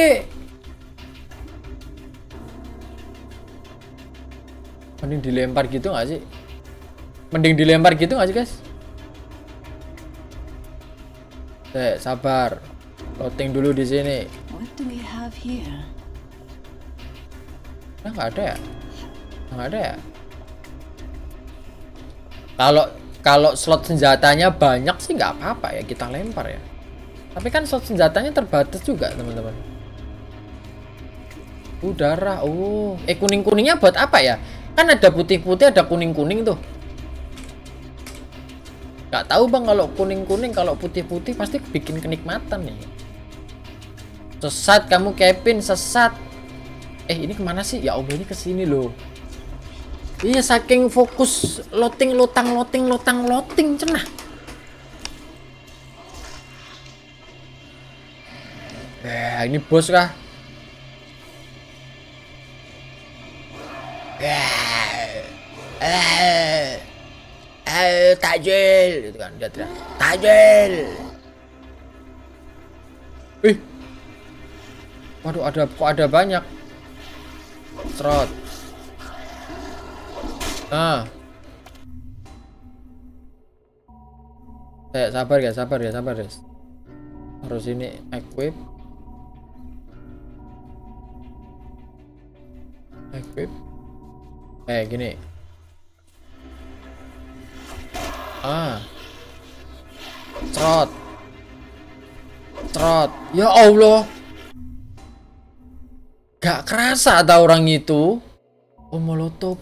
Mending dilempar gitu gak sih? Guys? Dek, sabar. Loading dulu di sini. Nah, nggak ada ya? Kalau slot senjatanya banyak sih nggak apa-apa ya, kita lempar ya. Tapi kan slot senjatanya terbatas juga, teman-teman. Udara. Oh, kuning-kuningnya buat apa ya? Kan ada putih-putih, ada kuning-kuning tuh. Gak tahu bang, kalau kuning-kuning, kalau putih-putih pasti bikin kenikmatan nih. Sesat kamu Kevin, sesat. Ini kemana sih? Ya Allah, ini kesini loh. Iya, saking fokus loting, lotang, cenah. Ini bos kah? Tajil itu kan dia teriak. Tajil. Waduh, ada kok ada banyak. Trot. Nah. Sabar ya, sabar guys. Harus ini equip. Gini. Trot. Ya Allah. Gak kerasa ada orang itu. Oh, molotov.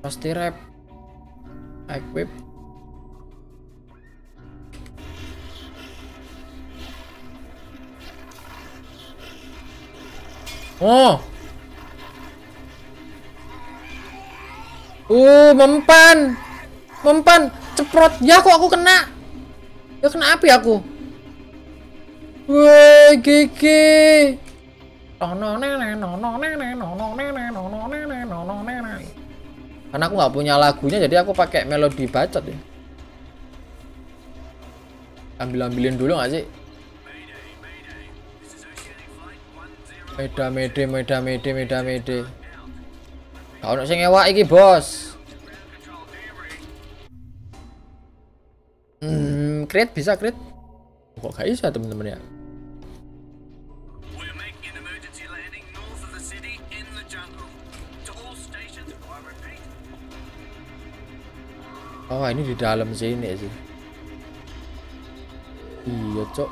Pasti rap. Equip. Oh. Mempan. Ceprot. Ya kok aku kena. Ya kena api aku. Woi, gigi. Karena aku nggak punya lagunya, jadi aku pakai melodi bacot ya. Ambil-ambilin dulu nggak sih? Meda. Kau nak ngewak iki bos. Create bisa create. Kok gak bisa teman-teman ya? Oh, ini di dalam sini sih. Iya, cok.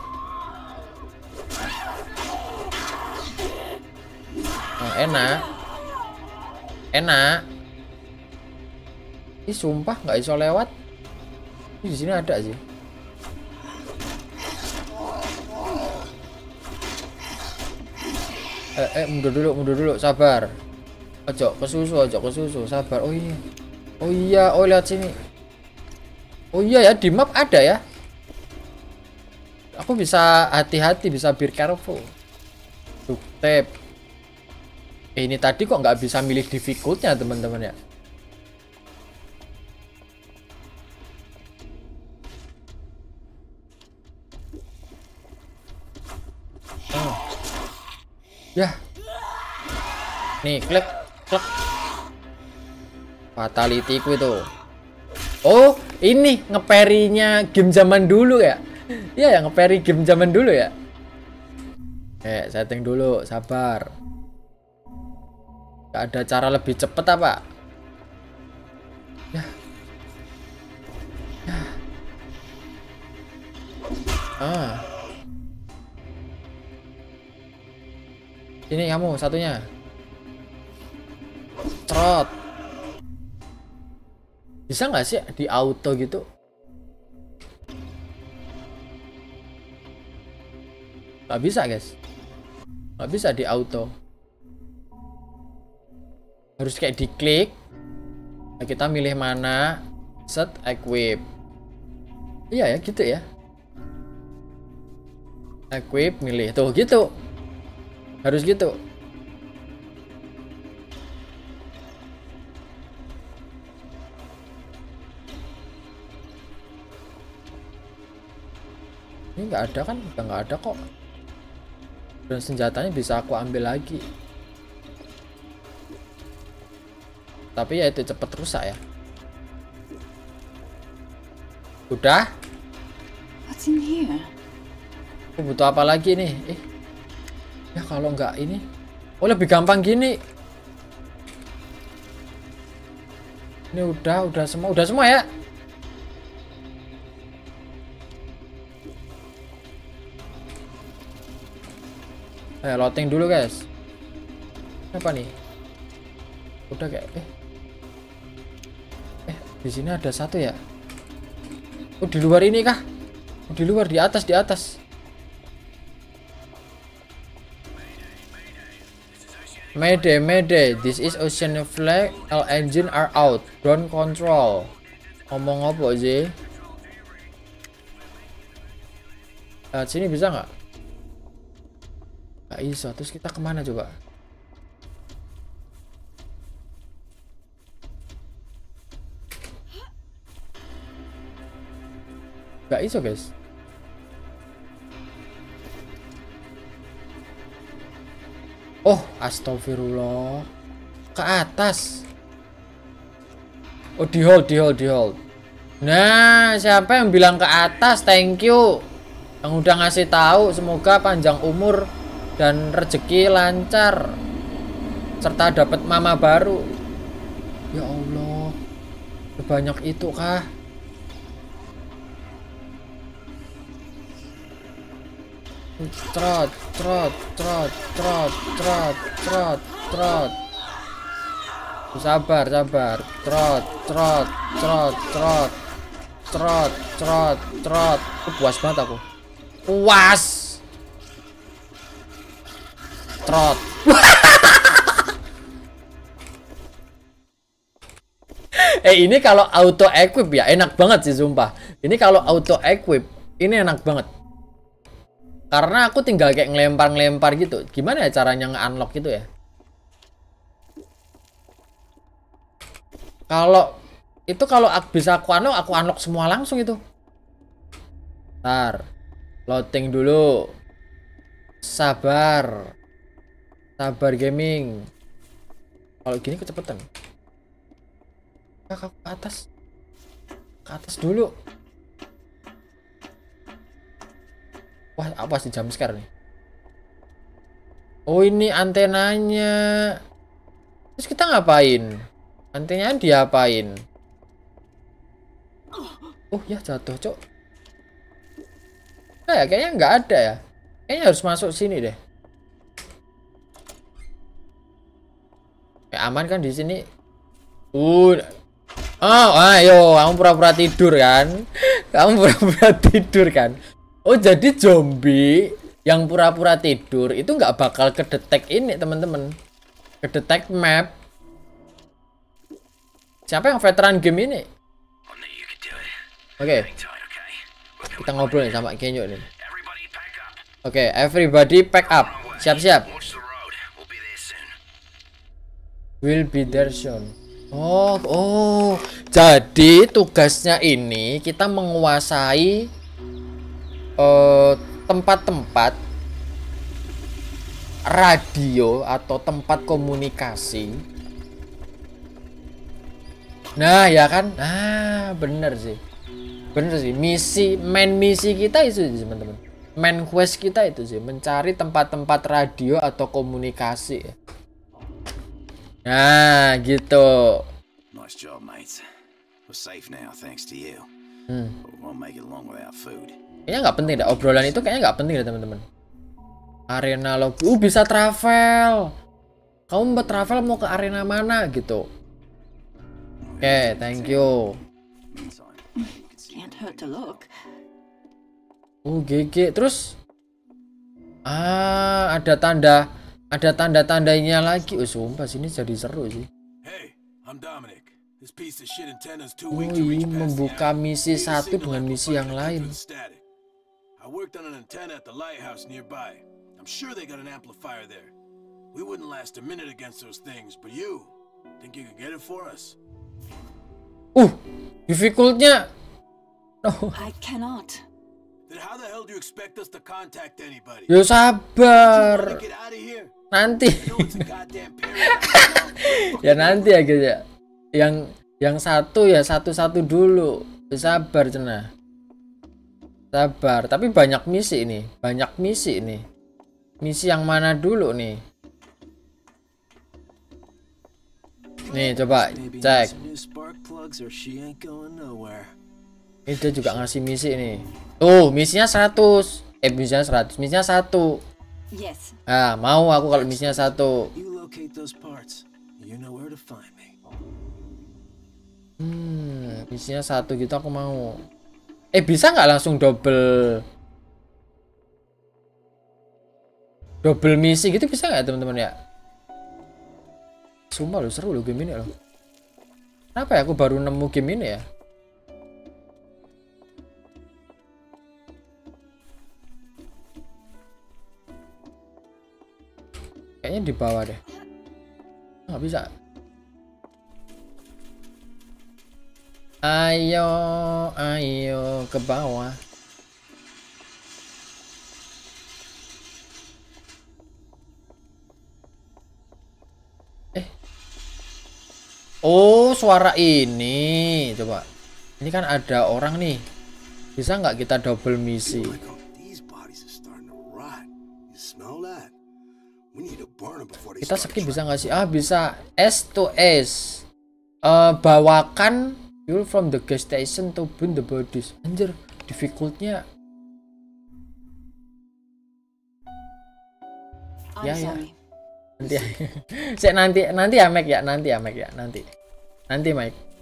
Oh, enak. Ih, sumpah nggak iso lewat. Ini di sini ada sih. Mundur dulu, sabar. Ojo kesusu, sabar. Oh iya, lihat sini. Oh iya ya, di map ada ya. Aku bisa hati-hati, bisa be careful. Duct tape. Ini tadi kok nggak bisa milih difficultnya teman-teman ya? Ya. Nih, klik. Fatality ku itu. Oh, ini ngeperinya game zaman dulu ya? Iya ya, ngeperi game zaman dulu ya? Setting dulu, sabar. Gak ada cara lebih cepet apa? Ya. Ini kamu satunya. Trot. Bisa nggak sih di auto gitu? Gak bisa guys, gak bisa di auto, harus kayak diklik. Nah, kita milih mana, set equip. Iya ya gitu ya, equip, milih tuh gitu, harus gitu. Ini nggak ada kan? Udah nggak ada kok. Dan senjatanya bisa aku ambil lagi. Tapi ya itu cepet rusak ya. Udah. What's in here? Aku butuh apa lagi nih? Ya kalau nggak ini, oh lebih gampang gini. Ini udah semua, ya. Loading dulu guys. Apa nih? Udah kayak di sini ada satu ya. Oh di luar ini kah? Oh, di luar, di atas, Mayday, mayday. This is ocean flag. All engine are out. Ground control. Ngomong apa sih? Nah, sini bisa nggak? Gak iso, terus kita kemana coba? Gak iso guys. Oh, astagfirullah. Ke atas. Oh, di hold, di hold. Nah, siapa yang bilang ke atas? Thank you. Yang udah ngasih tahu, semoga panjang umur dan rezeki lancar serta dapat mama baru. Ya Allah, sebanyak itu kah? Trot. Sabar. Trot. Puas banget aku. Puas. Trot. Ini kalau auto equip ya enak banget sih sumpah. Ini kalau auto equip ini enak banget. Karena aku tinggal kayak ngelempar gitu. Gimana ya caranya nge-unlock gitu ya? Kalau itu kalau bisa aku unlock semua langsung itu. Bentar. Loading dulu. Sabar. Sabar gaming. Kalau gini kecepatan. Kakak ke atas. Dulu. Wah, apa sih jam sekarang nih? Oh, ini antenanya. Terus kita ngapain? Antenanya diapain? Oh, ya jatuh, Cok. Nah, kayaknya nggak ada ya. Kayaknya harus masuk sini deh. Ya, aman kan di sini? Oh, ayo, kamu pura-pura tidur kan? Oh, jadi zombie yang pura-pura tidur itu nggak bakal kedetek ini, teman-teman. Kedetek map. Siapa yang veteran game ini? Oke. Kita ngobrol nih sama Kenyo nih. Oke, everybody pack up. Siap-siap. Will be there soon. Oh. Jadi tugasnya ini kita menguasai tempat-tempat radio atau tempat komunikasi. Nah, ya kan? Ah, bener sih. Misi, misi kita itu sih, teman-teman. Main quest kita itu sih mencari tempat-tempat radio atau komunikasi. Nah, gitu. Nice job, mate. We're safe now thanks to you. But we won't make it long without food. Kayaknya nggak penting dah obrolan itu, kayaknya nggak penting dah, teman-teman. Arena log. Bisa travel. Kamu mau travel mau ke arena mana gitu. Oke, thank you. Can't hurt to look. Terus Ah, ada tanda-tandanya lagi. Oh, sumpah sini jadi seru sih. Oh, ini membuka misi satu dengan misi yang lain. Difficult-nya. Oh. Yo sabar. Nanti. Ya nanti ya guys ya. Yang satu ya satu-satu dulu. Sabar cenah. Sabar, tapi banyak misi ini. Misi yang mana dulu nih? Nih coba cek. Ini dia juga ngasih misi nih. Tuh, misinya 100. Misinya 100, misinya 1. Ah, mau aku kalau misinya 1. Misinya 1 gitu aku mau. Bisa nggak langsung double misi gitu, bisa nggak teman-teman ya? Sumpah lo seru lo game ini lo. Kenapa ya aku baru nemu game ini ya? Kayaknya di bawah deh. Nggak bisa. Ayo, ayo ke bawah. Oh, suara ini. Coba. Ini kan ada orang nih. Bisa nggak kita double misi? Kita skip bisa nggak sih? Ah, bisa. S to S. Bawakan fuel from the gas station to burn the bodies. Anjir, difficult-nya. Ya. Nanti. Nanti ya, Mike.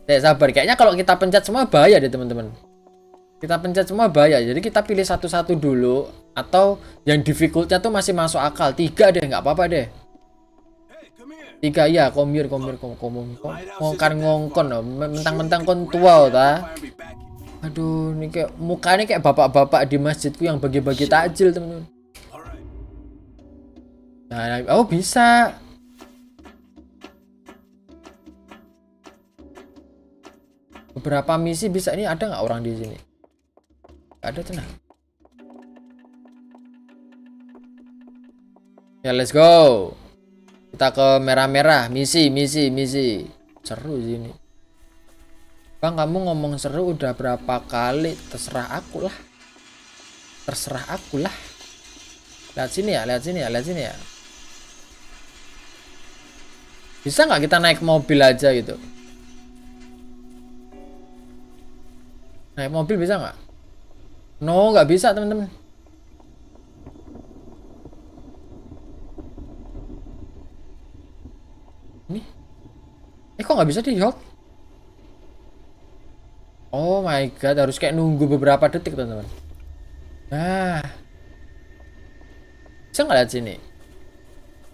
Saya sabar. Kayaknya kalau kita pencet semua bahaya deh, teman-teman. Jadi kita pilih satu-satu dulu atau yang difficult-nya tuh masih masuk akal. 3 deh, nggak apa-apa deh. 3 ya, ngongkon loh, mentang-mentang kon tua ta. Aduh, ini kayak mukanya kayak bapak-bapak di masjidku yang bagi-bagi takjil, teman-teman. Nah, oh bisa. Beberapa misi bisa. Ini ada nggak orang di sini? Ada, tenang. Ya, let's go. Kita ke merah-merah, misi. Seru sih ini. Bang, kamu ngomong seru udah berapa kali? Terserah akulah. Lihat sini ya. Bisa nggak kita naik mobil aja gitu? Naik mobil bisa nggak? No, nggak bisa teman-teman. Kok nggak bisa di-hold? Oh my god, harus kayak nunggu beberapa detik teman-teman. Nah, bisa nggak lihat sini?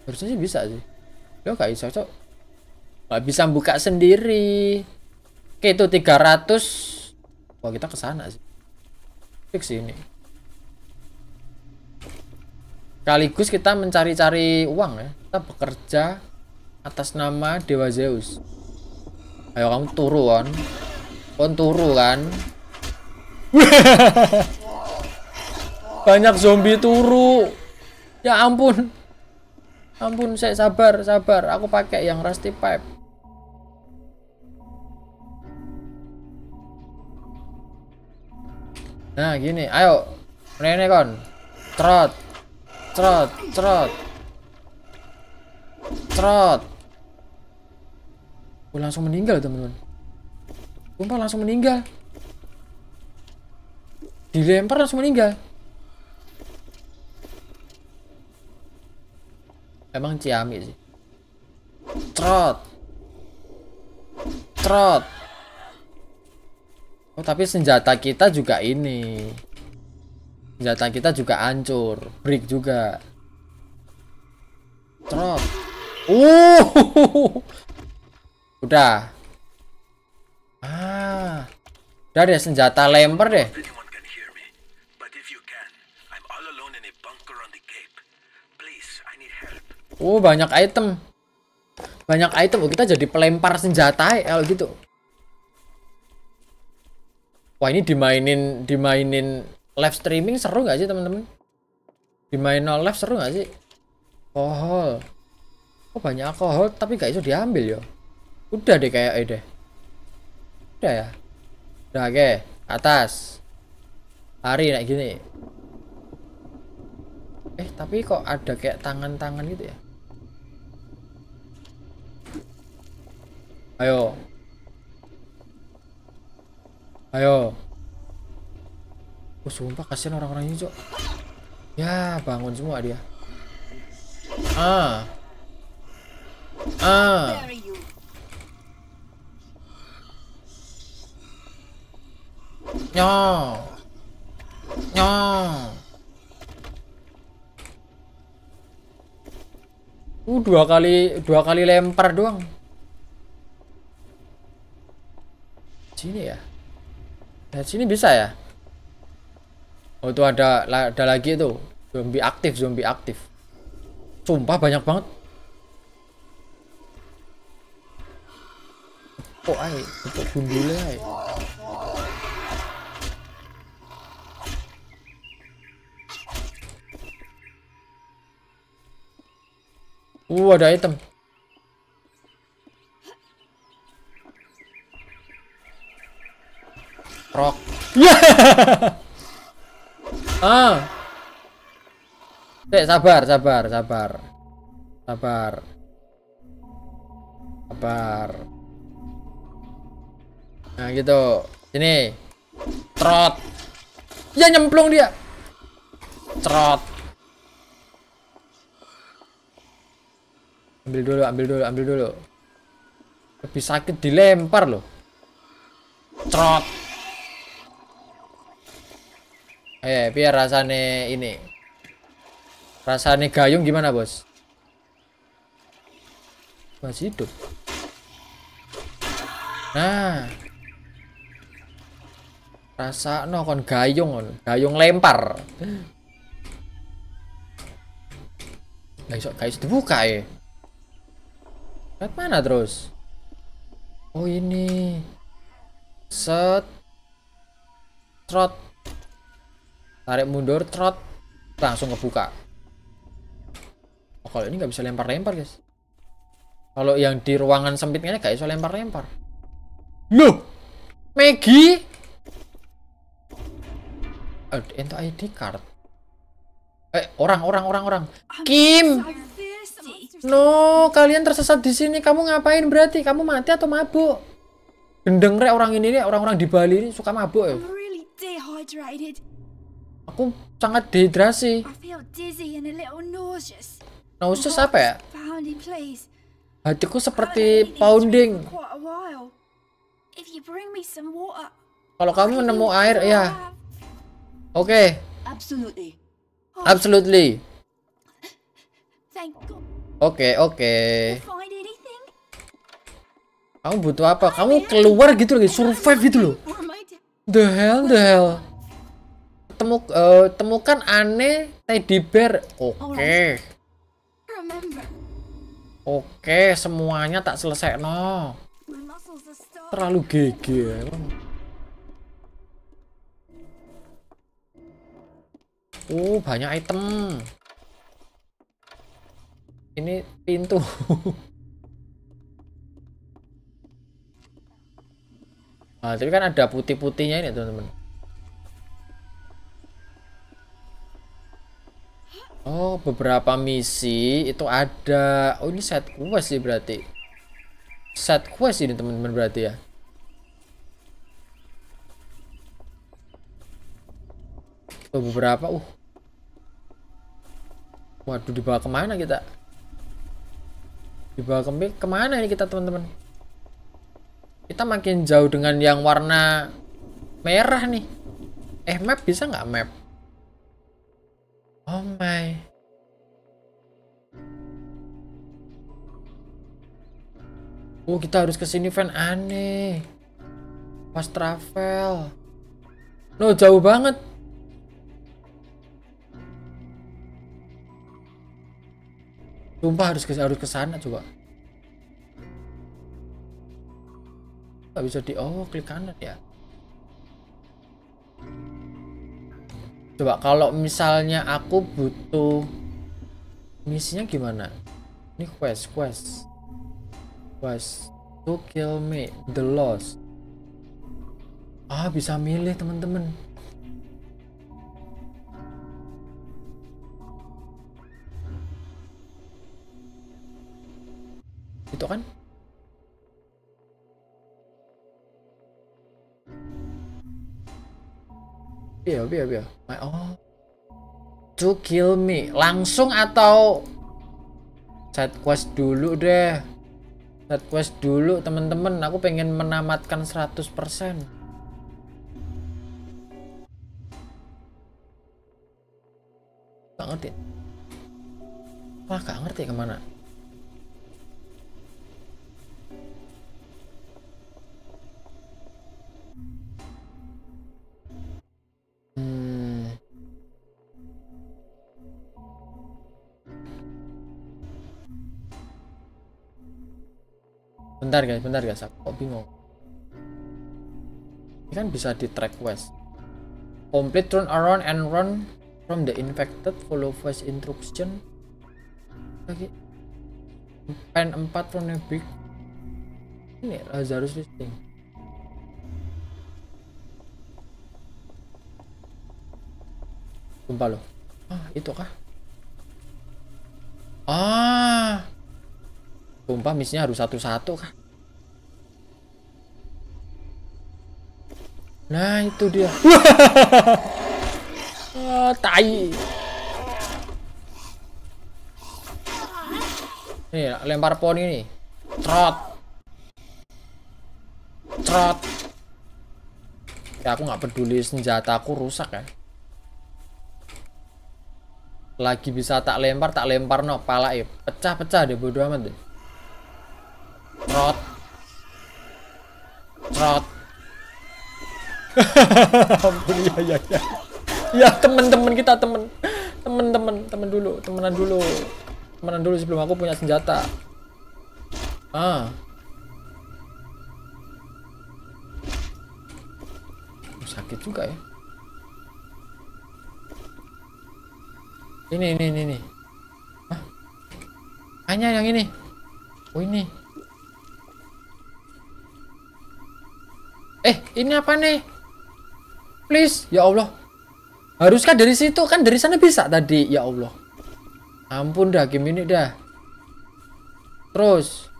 Harusnya sih bisa sih. Lo nggak bisa, cok. Nggak bisa buka sendiri. Oke, itu 300. Wah, kita kesana sih. Klik sini. Sekaligus kita mencari-cari uang ya. Kita bekerja atas nama Dewa Zeus. Ayo kamu turun. Kon turu kan. Banyak zombie turu. Ya ampun. Saya sabar. Aku pakai yang rusty pipe. Nah, gini. Ayo. Rene kon. Trot. Oh, langsung meninggal teman-teman. Sumpah langsung meninggal. Dilempar langsung meninggal. Emang ciamik sih. Trot. Oh, tapi senjata kita juga ini. Senjata kita juga hancur, brick juga. Trot. Udah. Udah deh, senjata lempar deh. Banyak item. Banyak item, kita jadi pelempar senjata el gitu. Wah, ini dimainin live streaming seru nggak sih teman-teman? Dimainin live seru nggak sih? Alkohol. Oh, banyak alkohol tapi gak bisa diambil ya. Udah deh kayak ide. Udah ya. Udah oke, atas. Lari kayak gini. Tapi kok ada kayak tangan-tangan gitu ya? Ayo. Ayo. Sumpah kasihan orang-orang ini, Cok. Ya, bangun semua dia. Nyong. Nyong. Dua kali lempar doang. Sini ya. Nah, sini bisa ya? Oh, itu ada lagi tuh. Zombie aktif. Sumpah banyak banget. Untuk gundulnya. Ada item. Rock. Sabar. Nah, gitu. Sini. Trot. Ya, nyemplung dia. Trot. Ambil dulu. Lebih sakit dilempar loh. Trot. Biar rasanya ini. Rasanya gayung gimana, Bos? Masih hidup. Nah. Rasakno kon gayung lempar. Guys, dibuka ya. Lihat mana terus? Oh, ini. Set. Trot. Tarik mundur, trot. Langsung kebuka. Kalau ini nggak bisa lempar-lempar, guys. Kalau yang di ruangan sempitnya nggak bisa lempar-lempar. Loh. Maggie. Ento ID card. Orang. Kim. No, kalian tersesat di sini. Kamu ngapain berarti? Kamu mati atau mabuk? Gendeng rek orang ini, orang-orang di Bali ini suka mabuk ya. Aku sangat dehidrasi. Nauseous apa ya? Hatiku seperti pounding. Kalau kamu nemu air ya. Oke. Absolutely. Oke. Kamu butuh apa? Kamu keluar gitu loh, survive gitu loh. The hell. Temukan aneh teddy bear. Oke, semuanya tak selesai no. Terlalu gege. Banyak item. Ini pintu. Nah, tapi kan ada putih-putihnya ini, teman-teman. Beberapa misi itu ada. Ini set quest sih berarti. Set quest ini, teman-teman, berarti ya. Beberapa waduh, dibawa kemana kita? Dibawa kemana ini kita, teman-teman? Kita makin jauh dengan yang warna merah nih. Map bisa nggak map? Oh my. Oh, kita harus kesini fan, aneh. Pas travel. No, jauh banget. Sumpah harus ke sana coba. Gak bisa di, oh klik kanan ya. Coba kalau misalnya aku butuh misinya gimana? Ini quest to kill me the lost. Ah, bisa milih teman-teman. Itu kan? Biar oh, to kill me langsung atau side quest dulu deh, side quest dulu temen-temen, aku pengen menamatkan 100%. Gak ngerti, wah gak ngerti kemana. Bentar guys, aku kok bingung. Ini kan bisa di track quest. Complete turn around and run from the infected, follow voice instruction. Lagi. Pen 4 from the big. Ini Lazarus listing. Sumpah loh. Ah, itu kah? Ah. Sumpah misinya harus satu-satu kan. Nah itu dia. Ah, tai. Nih lempar poni nih. Trot. Ya aku nggak peduli senjataku rusak ya. Lagi bisa tak lempar no pala ya. Pecah deh, bodo amat deh. Trot. Ampun, ya. Ya temen-temen kita, temenan dulu sebelum aku punya senjata. Ah. Sakit juga ya. Ini. Hah? Hanya yang ini. Oh ini. Ini apa nih? Please, ya Allah. Haruskah dari situ? Kan dari sana bisa tadi, ya Allah. Ampun dah, game ini dah. Terus.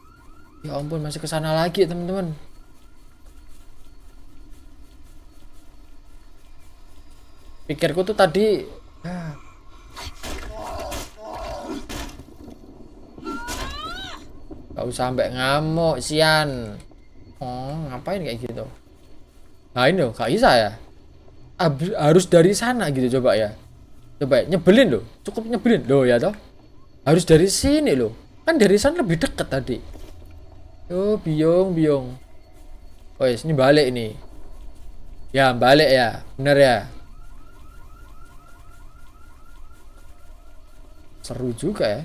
Ya ampun, masih ke sana lagi, teman-teman. Pikirku tuh tadi. Gak usah sampai ngamuk, Sian. Oh, ngapain kayak gitu? Nah ini loh, gak bisa ya. Harus dari sana gitu coba ya. Coba ya, nyebelin loh. Cukup nyebelin loh ya toh. Harus dari sini loh. Kan dari sana lebih deket tadi. Yo, biong. Oh ini balik nih. Ya balik ya, bener ya. Seru juga ya.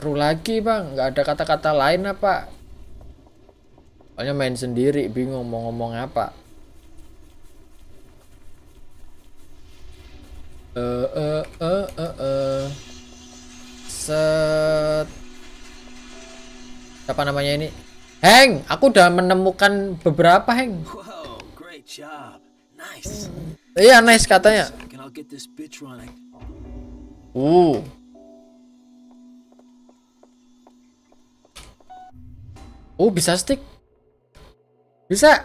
Seru lagi bang, gak ada kata-kata lain apa. Soalnya main sendiri, bingung mau ngomong apa. Set. Apa namanya ini? Heng, aku udah menemukan beberapa Heng. Wow, great job. Nice. Iya, nice katanya. Oh, bisa stick. Bisa.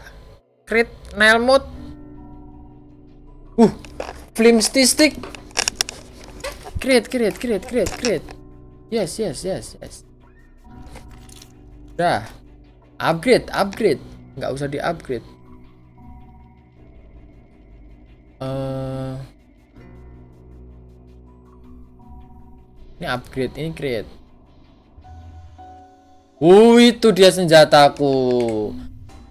Create nail mode. Flimsy stick. Create. Yes. Udah. Upgrade. Nggak usah di-upgrade. Ini upgrade, ini create. Itu dia senjataku.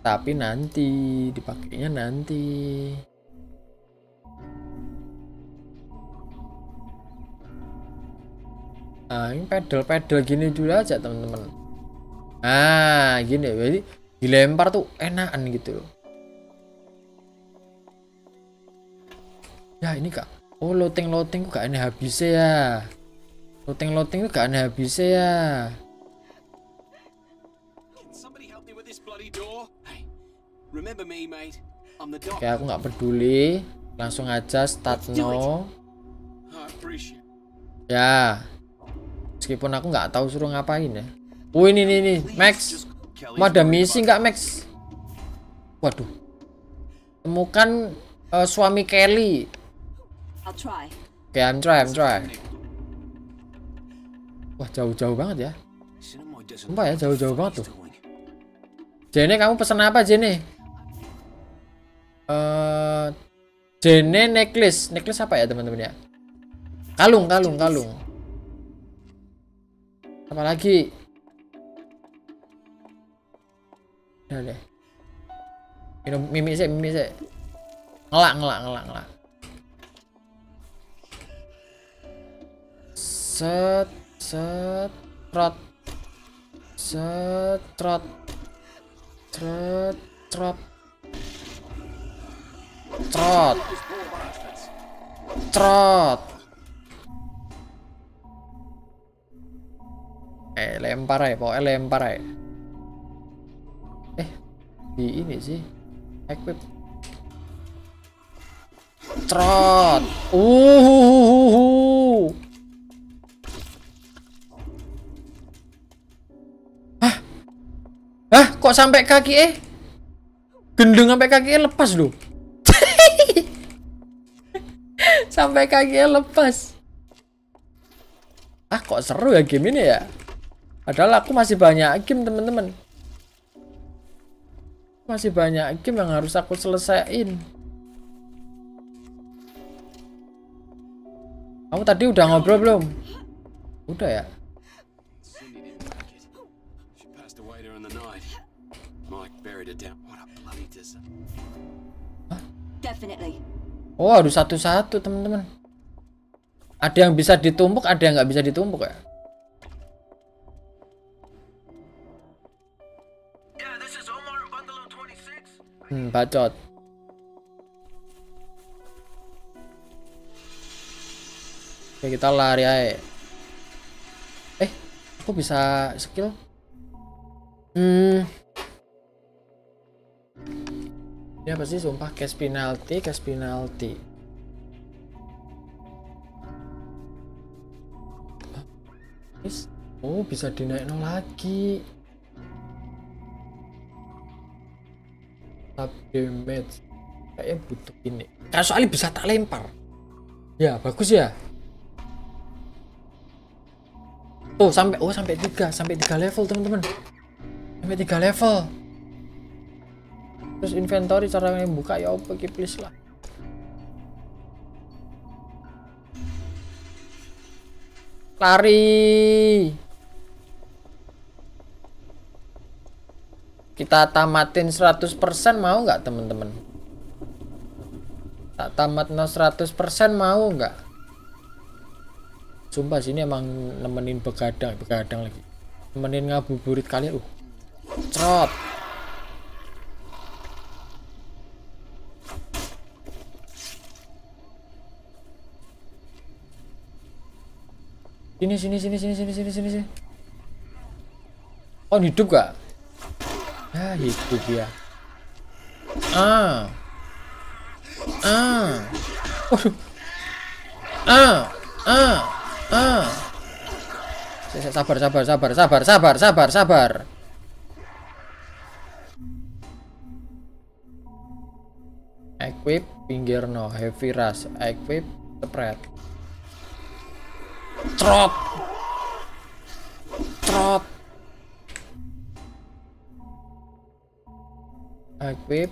Tapi nanti dipakainya nanti. Nah, ini pedal-pedal gini dulu aja teman-teman. Ah, gini jadi dilempar tuh enakan gitu loh. Ya ini kak. Oh loading-loading kok gak aneh habisnya ya. Loading-loading kok gak aneh habisnya ya. Oke aku gak peduli. Langsung aja start no. Ya. Meskipun aku gak tahu suruh ngapain ya. Ini Max. Mau ada misi gak Max? Waduh. Temukan suami Kelly. Oke, I'm try. Wah, jauh-jauh banget ya. Sumpah ya, jauh-jauh banget tuh. Jene, kamu pesen apa, Jene? Jene necklace. Necklace apa ya, teman-teman ya? Kalung. Apa lagi? Udah deh. Minum mimik sih. Ngelak. Set trot. Lempar aja, pokoknya lempar aja. Di ini sih. Equip. Trot. Hah, kok sampai kaki gendeng sampai kaki lepas loh. Sampai kaki lepas. Ah, kok seru ya game ini ya? Padahal aku masih banyak game, teman-teman. Masih banyak game yang harus aku selesaiin. Kamu tadi udah ngobrol belum? Udah ya? Oh, harus satu-satu, teman-teman. Ada yang bisa ditumpuk, ada yang nggak bisa ditumpuk ya? Bacot. Oke, kita lari aja. Aku bisa skill. Ini apa sih, sumpah, cash penalty. Oh, bisa dinaikin lagi. Damage kayaknya butuh ini. Karena soalnya bisa tak lempar. Ya, bagus ya. Tuh, sampai 3 level, teman-teman. Sampai 3 level. Terus inventory cara membuka ya opo iki please lah. Lari. Kita tamatin 100% mau nggak teman-teman? Tak tamat 100% mau nggak? Sumpah sini emang nemenin begadang lagi. Nemenin ngabuburit kalian. Cot. Sini. Oh, hidup gak? Ya, hidup ya. Sabar. Equip pinggir no heavy rush. Equip spread. Trot. Equip.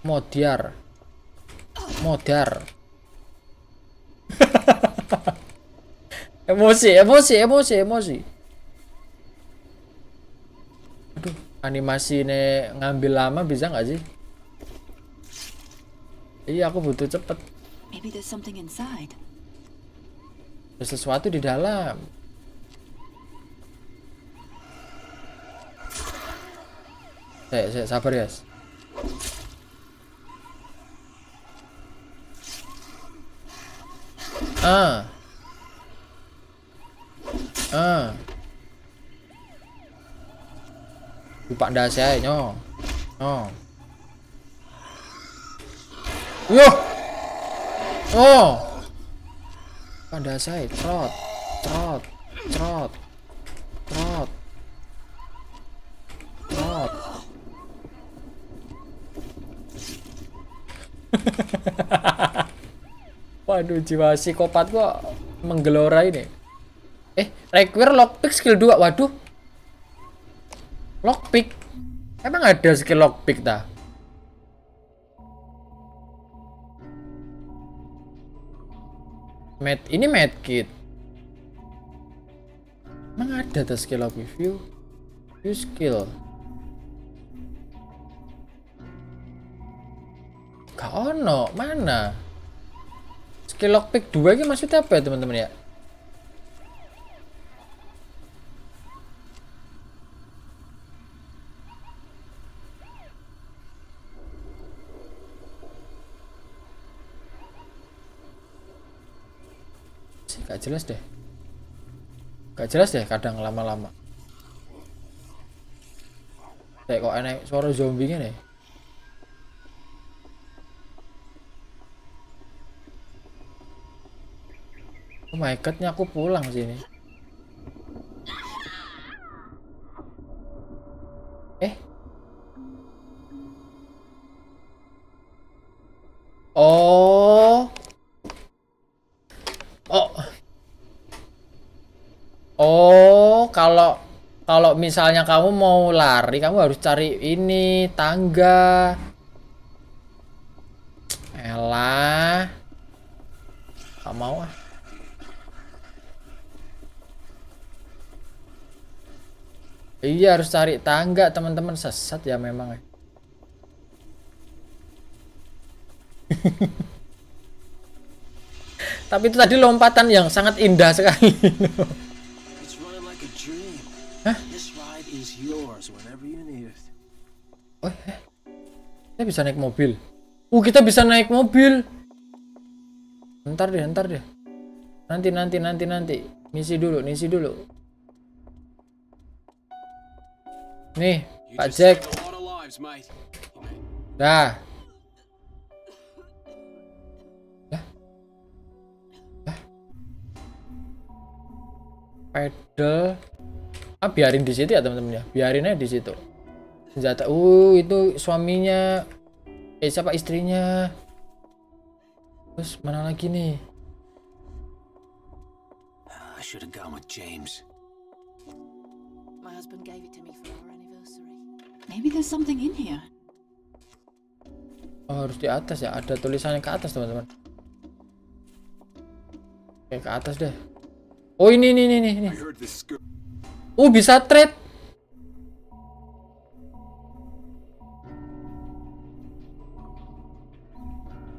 modar. emosi. Aduh, animasi ini ngambil lama bisa nggak sih? Iya, aku butuh cepet. Ada sesuatu di dalam. Saya sabar ya. Lupa ndak saya nyong. Yo. Pada saya trot. Waduh, jiwa psikopat gua menggelora ini. Require lockpick skill 2. Waduh. Lockpick. Emang ada skill lockpick ta? Ini medkit. Emang ada ta skill lockpick? View skill. Gak ono, mana? Skill lockpick 2 ini maksudnya apa ya teman-teman ya? Gak jelas deh kadang lama-lama. Kok enak suara zombinya nih. Oh my god, nya aku pulang sini. Oh, kalau misalnya kamu mau lari, kamu harus cari ini tangga. Elah. Gak mau ah. Iya, harus cari tangga, teman-teman. Sesat ya memang. Tapi itu tadi lompatan yang sangat indah sekali. Hah? Kita bisa naik mobil. Kita bisa naik mobil. Ntar deh. Nanti. Misi dulu. Nih, Pak Jack. Dah. Pedal. Biarin di situ ya, teman-teman ya. Biarin aja di situ. Senjata. Itu suaminya. Siapa istrinya? Terus mana lagi nih? I should have gone with James. My husband gave it to me for our anniversary. Maybe there's something in here. Oh, harus di atas ya. Ada tulisannya ke atas, teman-teman. Oke, ke atas deh. Ini. Bisa trade.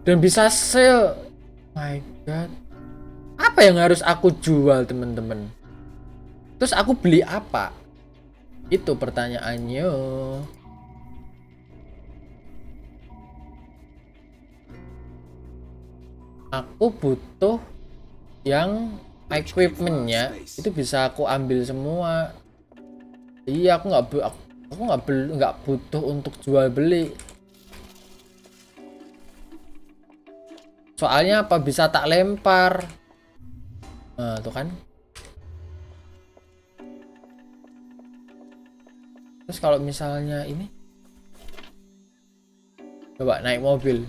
Dan bisa sell. My god. Apa yang harus aku jual, teman-teman? Terus aku beli apa? Itu pertanyaannya. Aku butuh yang equipmentnya, itu bisa aku ambil semua. Iya, aku nggak butuh untuk jual beli. Soalnya apa, bisa tak lempar? Nah, tuh kan. Terus kalau misalnya ini, coba naik mobil.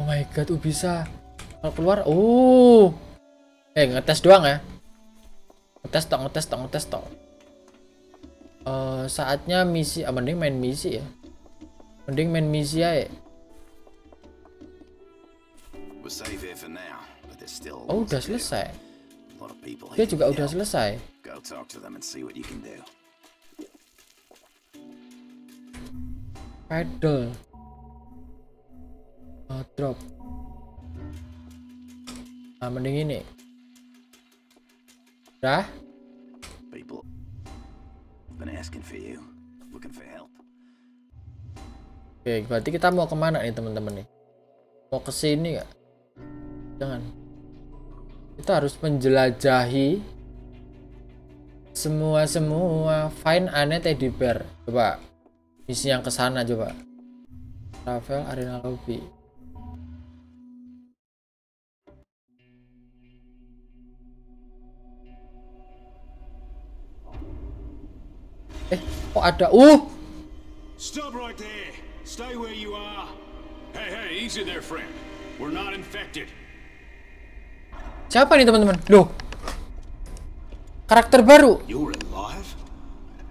Oh my god, bisa. Kalau keluar, ngetes doang ya. Ngetes tok. Saatnya misi, mending main misi ya. Mending main misi ya. Oh, udah selesai. Dia juga udah selesai. Pedal. Drop. Nah, mending ini. Dah. Oke, berarti kita mau kemana nih teman-teman nih? Mau ke sini nggak? Jangan. Kita harus menjelajahi semua find aneh teddy bear. Coba misi yang ke sana coba. Travel Arena Lobby. Kok ada? Stop right there. Stay where you are. Hey, easy there, friend. We're not infected. Siapa nih teman-teman? Loh. Karakter baru. You're alive?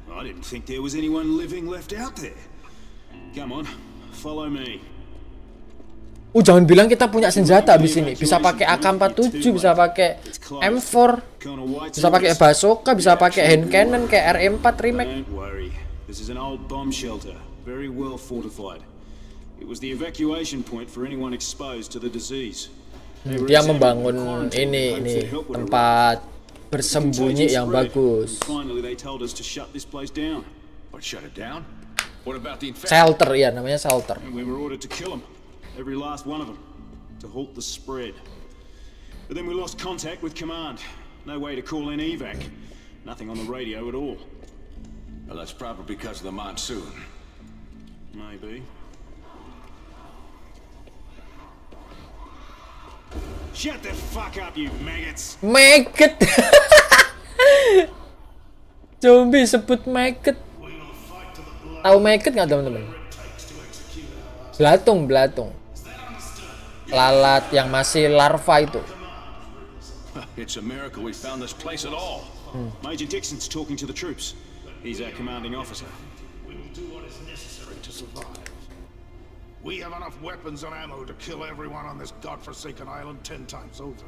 I didn't think there was anyone living left out there. Come on, follow me. Oh, jangan bilang kita punya senjata di sini. Bisa pakai AK-47, bisa pakai M4, bisa pakai bazooka, bisa pakai hand cannon kayak RM4 remake. This is an old bomb shelter, very well fortified. It was the evacuation point for anyone exposed to the disease. Dia membangun ini tempat bersembunyi yang bagus. Shelter ya, namanya shelter. Every last one of them to halt the spread. But then we lost contact with command. No way to call in evac. Nothing on the radio at all. Well, that's probably because of the monsoon. Maybe. Shut the fuck up, you maggots. Maggot. Zombie sebut maggot. Tahu maggot nggak teman-teman? Belatung. Lalat yang masih larva itu. It's a miracle we found this place at all. Major Dixon's talking to the troops. He's our commanding officer. We will do what is necessary to survive. We have enough weapons and ammo to kill everyone on this godforsaken island 10 times over.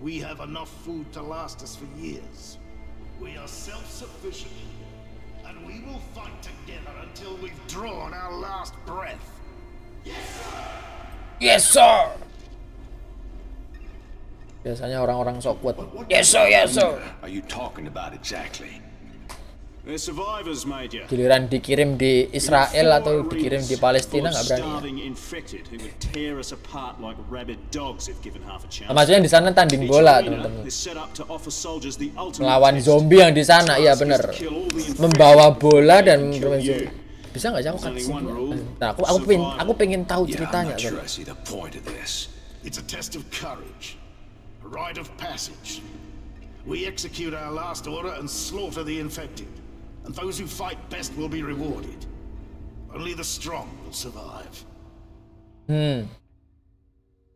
We have enough food to last us for years. We are self-sufficient. And we will fight together until we've drawn our last breath. Yes, sir. Yes, sir. Biasanya orang-orang sok kuat. Yes, sir. Yes, sir. Are you talking about exactly? The survivors, Major. Giliran dikirim di Israel atau dikirim di Palestina nggak berani. Maksudnya di sana tanding bola, teman-teman. Melawan zombie yang di sana, iya bener. Membawa bola dan bermain zombie. Bisa nggak sih aku kasih? Nah, aku pengen tahu ceritanya. It's a test of courage, a rite of passage. We execute our last order and slaughter the infected. And those who fight best will be rewarded. Only the strong will survive.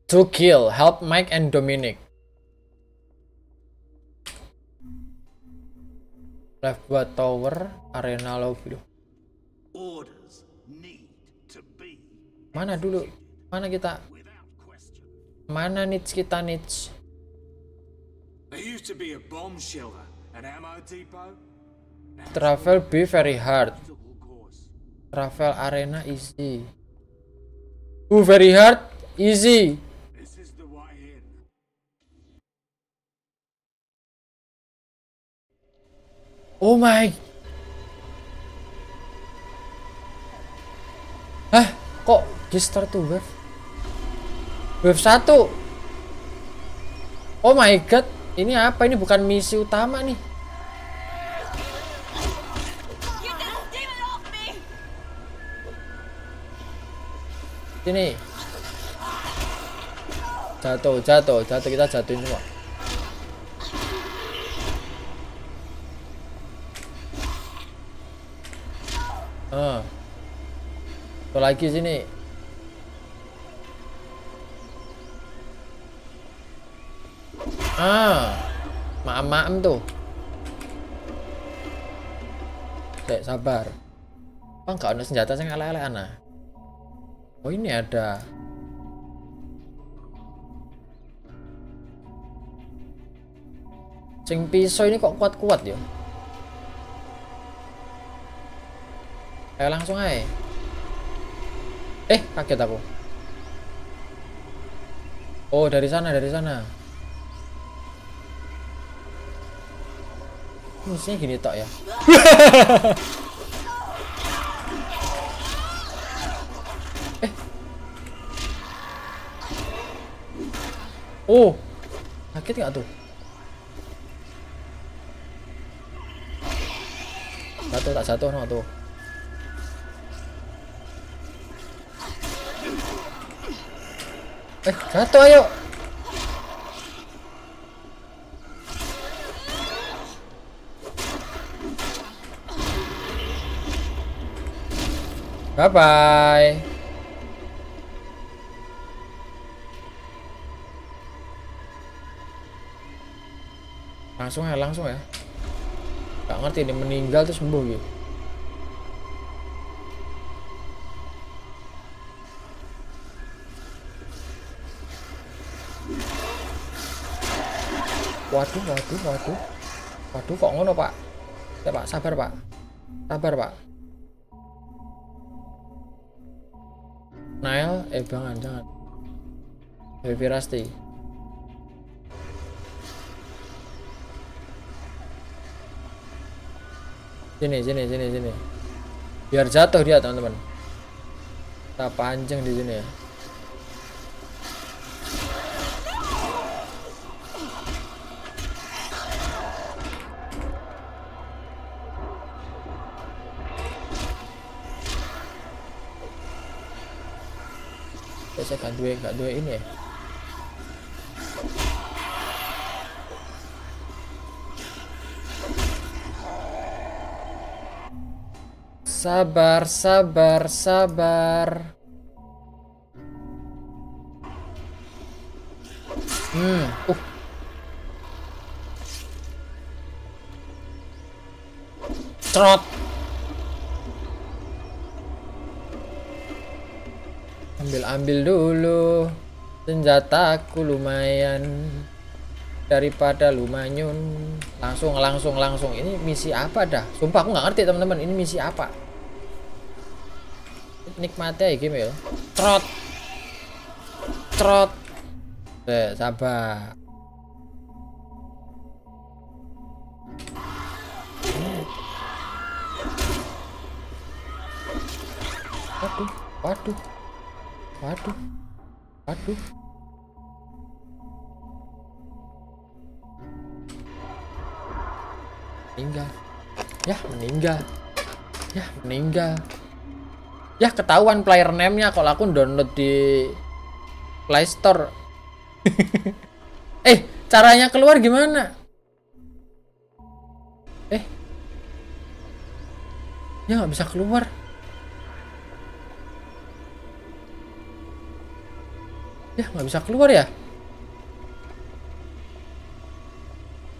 To kill, help Mike and Dominic. Left Bat Tower, Arena Lobby. Orders need to be. Mana dulu? Mana kita? Mana niche kita niche? There used to be a bomb shelter, an ammo depot. Travel be very hard. Travel arena easy. Oh, very hard, easy. This is the way in. Oh my. Hah, kok restart to wave? Wave 1. Oh my god. Ini apa? Ini bukan misi utama nih. Sini. Jatuh. Kita jatuhin semua. Tuh lagi sini. Maam tuh. Dek, sabar. Apa enggak ada senjata sing elek-elek ana? Oh, ini ada. Sing pisau ini kok kuat-kuat ya? Ayo langsung aja. Eh, kaget aku. Oh, dari sana, dari sana. Musuhnya gini tok ya. Eh. Oh. Kaget enggak tuh? Jatuh tak jatuh no tuh. Eh, jatuh ayo. Bye bye. Langsung ya, langsung ya. Gak ngerti ini meninggal terus sembuh gitu. Waduh, waduh, waduh. Waduh kok ngono, Pak? Ya, Pak, sabar, Pak. Sabar, Pak. Nail, jangan, jangan. Baby Rusty. Sini, sini, sini, sini. Biar jatuh dia, teman-teman. Kita panjang di sini ya. Saya gak dua ini ya. Sabar, sabar, sabar. Trot. Ambil dulu senjataku lumayan daripada lumanyun. Langsung, langsung, langsung. Ini misi apa dah? Sumpah aku nggak ngerti teman-teman. Ini misi apa? Nikmati aja game ya. Trot. Trot. Deh, sabar. Waduh, waduh. Waduh. Waduh. Meninggal. Yah, meninggal. Yah, meninggal. Ya ketahuan player name-nya kalau aku download di Play Store. Caranya keluar gimana? Ya nggak bisa keluar. Ya nggak bisa keluar ya.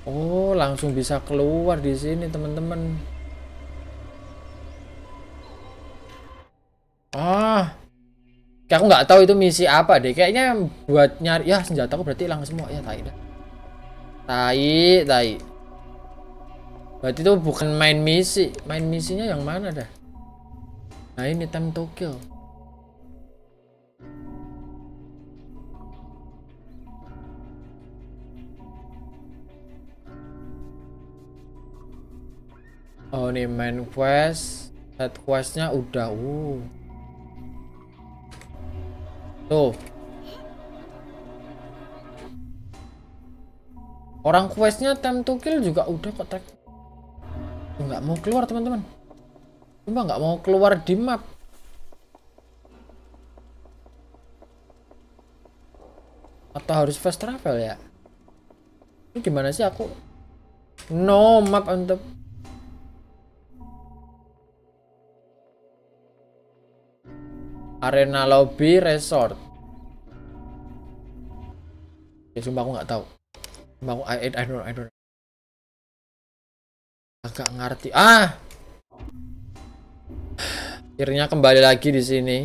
Oh, langsung bisa keluar di sini teman-teman. Aku nggak tahu itu misi apa deh. Kayaknya buat nyari ya senjata aku berarti hilang semua ya. Tai. Berarti itu bukan main misi. Main misinya yang mana dah? Nah ini time to kill. Oh ini main quest. Set questnya udah. Tuh. Orang questnya time to kill juga udah kok. Nggak mau keluar teman-teman. Cuma nggak mau keluar di map. Atau harus fast travel ya? Ini gimana sih aku? No map untuk. Arena Lobby Resort. Ya sumpah aku nggak tahu. Sumpah aku I don't. Agak ngerti. Akhirnya kembali lagi di sini.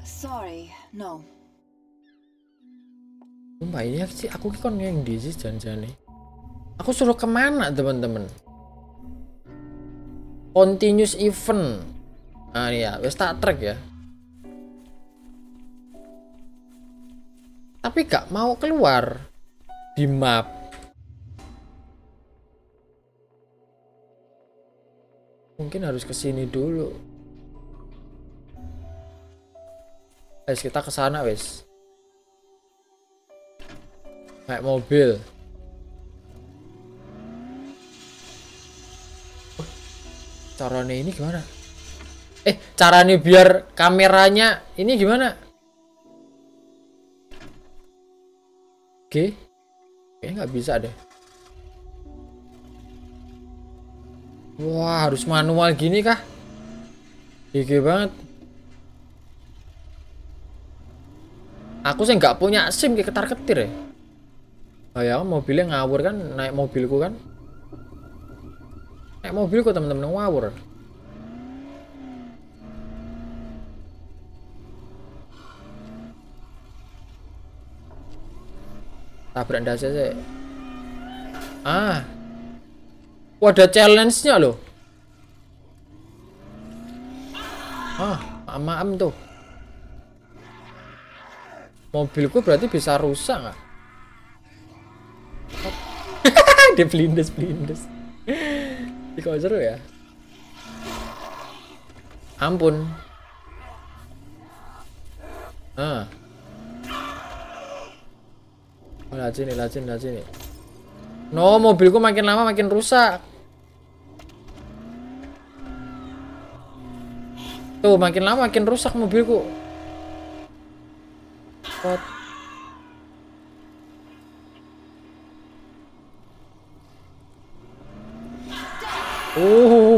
Sorry, no. Mbak ya sih, aku kan yang disis janjian nih. Aku suruh kemana teman-teman? Continuous event. Ah iya, wes tak track ya. Tapi gak mau keluar di map. Mungkin harus kesini dulu. Guys, kita kesana wes. Naik mobil. Oh, caranya ini gimana? Caranya biar kameranya ini gimana? Oke, kayaknya nggak bisa deh. Wah, harus manual gini kah? Gigi banget. Aku sih nggak punya SIM, kayak ketar-ketir ya. Oh ya, mobilnya ngawur kan, naik mobilku kan. Naik mobilku teman-teman, ngawur. Tabrak dasar sih. Ah, wah, ada challenge-nya loh. Ah, maaf tuh. Mobilku berarti bisa rusak nggak? Dia blindes. Ini kok seru ya? Ampun. Ah. Oh, lajin nih. No, mobilku makin lama makin rusak. Tuh, makin lama makin rusak mobilku. Pot.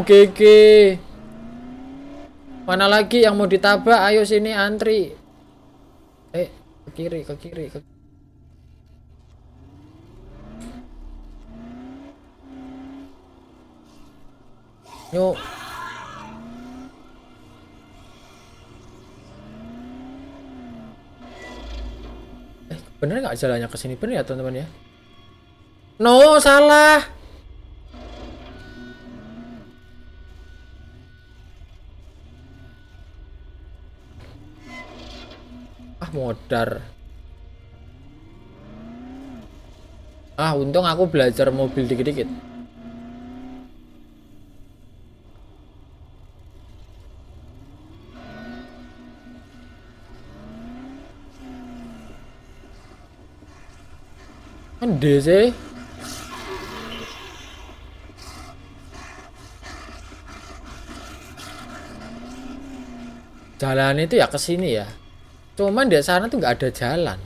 Keke. Mana lagi yang mau ditabrak? Ayo sini antri. Ke kiri. Yuk. Bener nggak jalannya ke sini? Bener ya teman-teman ya? No, salah. Ah, modar. Ah, untung aku belajar mobil dikit-dikit. DC. Jalan itu ya ke sini ya. Cuman di sana tuh nggak ada jalan.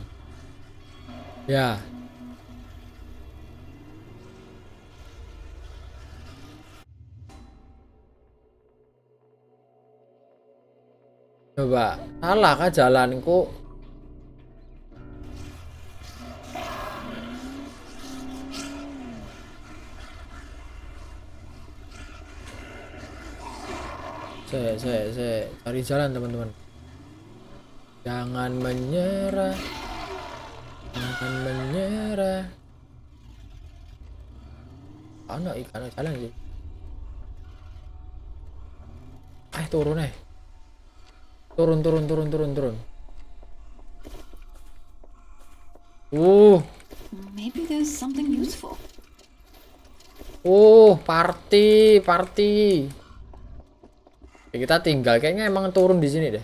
Ya. Coba, salah kah jalanku? Saya cari jalan teman-teman. Jangan menyerah. Anak jalan sih. Turun eh. Turun. Maybe there's something useful. Party. Kita tinggal, kayaknya emang turun di sini deh.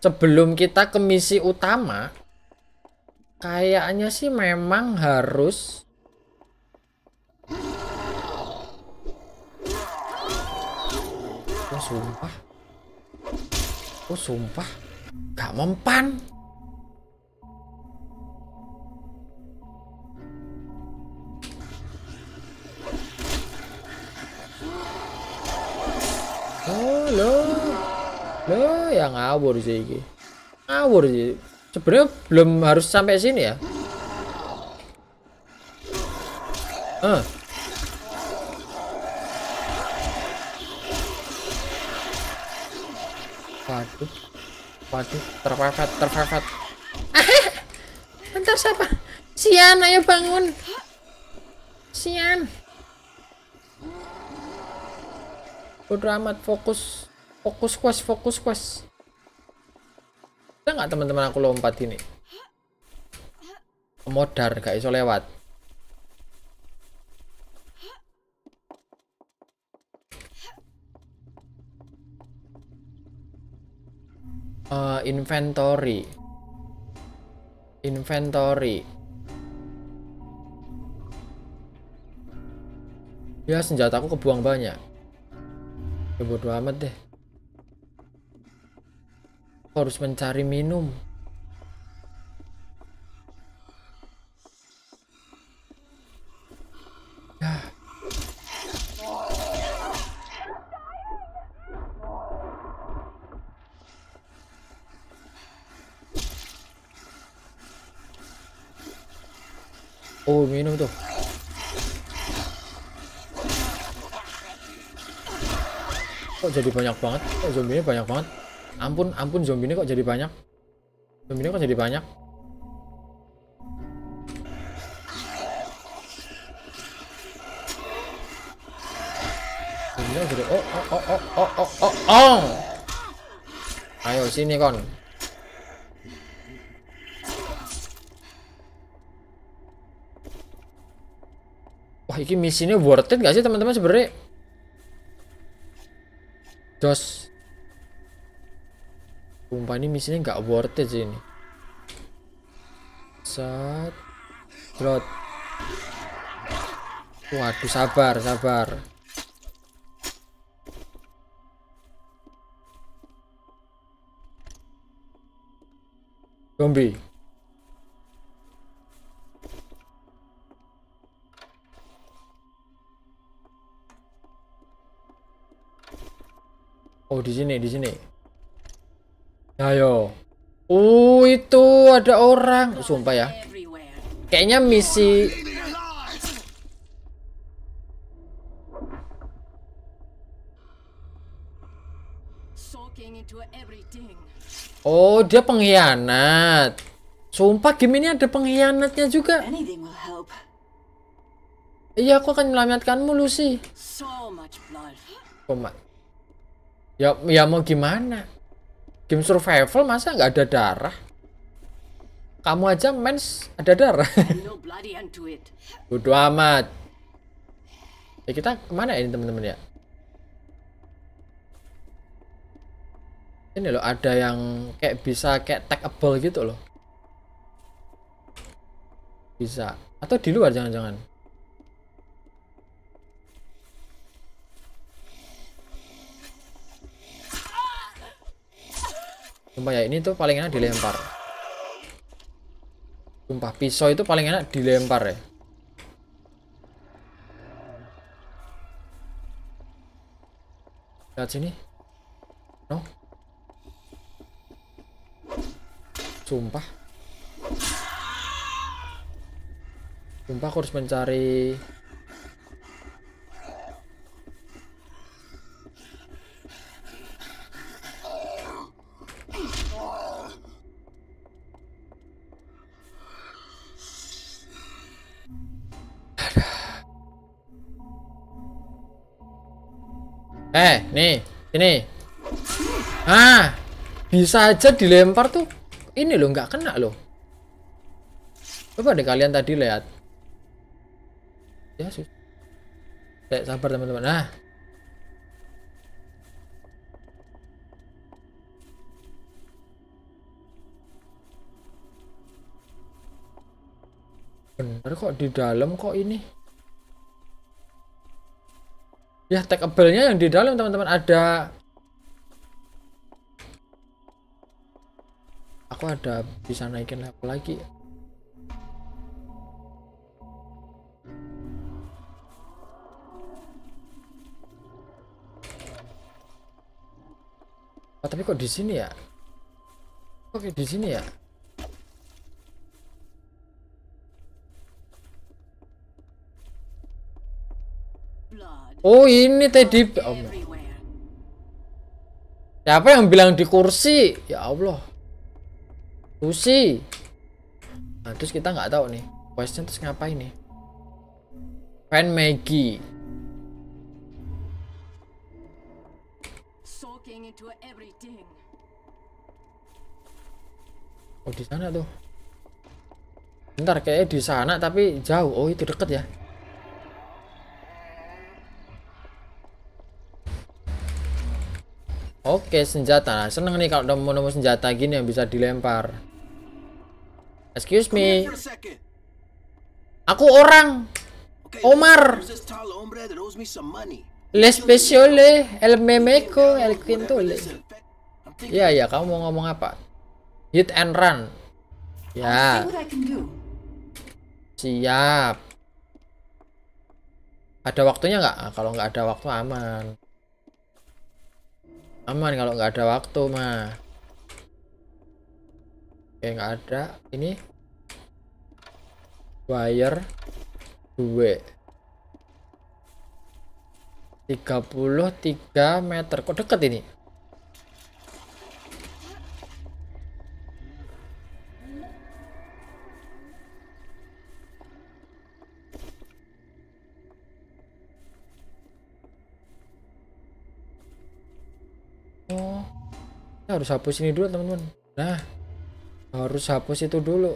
Sebelum kita ke misi utama, kayaknya sih memang harus. Oh sumpah, gak mempan. Loh, yang ngawur sih ini. Ngawur sih. Sebenarnya belum harus sampai sini ya. Waduh. Waduh, terpepet. Entar siapa? Sian, ayo bangun. Sian. Bodo amat, fokus. Fokus quest. Bisa nggak teman-teman aku lompat ini? Kemodar, gak iso lewat. Inventory. Ya, senjataku kebuang banyak. Ya, bodo amat deh. Aku harus mencari minum. Oh, minum tuh. Kok jadi banyak banget? Kok zombinya banyak banget? Ampun, zombinya kok jadi banyak? Oh. Ayo sini, kon. Iki misinya worth it gak sih teman-teman sebenarnya? Jos. Sumpah ini misinya nggak worth it sih ini. Set. Drop. Waduh, sabar. Zombie. Oh, di sini. Ayo. Itu ada orang. Sumpah ya. Kayaknya misi. Oh, dia pengkhianat. Sumpah game ini ada pengkhianatnya juga. Iya, aku akan melamatkanmu, Lucy. Ya mau gimana? Game survival masa nggak ada darah? Kamu aja mens ada darah. Bodo amat. Ya kita kemana ini teman-teman ya? Ini loh ada yang kayak bisa kayak taggable gitu loh. Bisa. Atau di luar jangan-jangan. Sumpah ya, ini tuh paling enak dilempar. Sumpah, pisau itu paling enak dilempar ya. Lihat sini. No. Sumpah aku harus mencari. Nih. Bisa aja dilempar tuh. Ini loh nggak kena loh. Coba deh kalian tadi lihat. Ya, sabar teman-teman. Bener kok di dalam kok ini. Ya, taggable-nya yang di dalam teman-teman ada. Aku ada bisa naikin level lagi. Oh, tapi kok di sini ya? Oke, di sini ya. Oh, ini tadi. Oh, siapa yang bilang di kursi? Ya Allah. Kursi. Nah, terus kita nggak tahu nih. Questnya terus ngapain nih? Fan Maggie. Oh, di sana tuh. Bentar, kayaknya di sana tapi jauh. Oh, itu deket ya. Oke, senjata. Nah, seneng nih kalau udah nemu senjata gini yang bisa dilempar. Excuse me. Aku orang. Omar. L'especiale, el memeco, el quintole. Ya, ya, kamu mau ngomong apa? Hit and run. Ya. Siap. Ada waktunya nggak? Nah, kalau nggak ada waktu aman. Aman kalau nggak ada waktu mah. Oke, nggak ada. Ini wire 2 33 meter. Kok deket ini? Harus hapus ini dulu teman-teman. Nah, harus hapus itu dulu.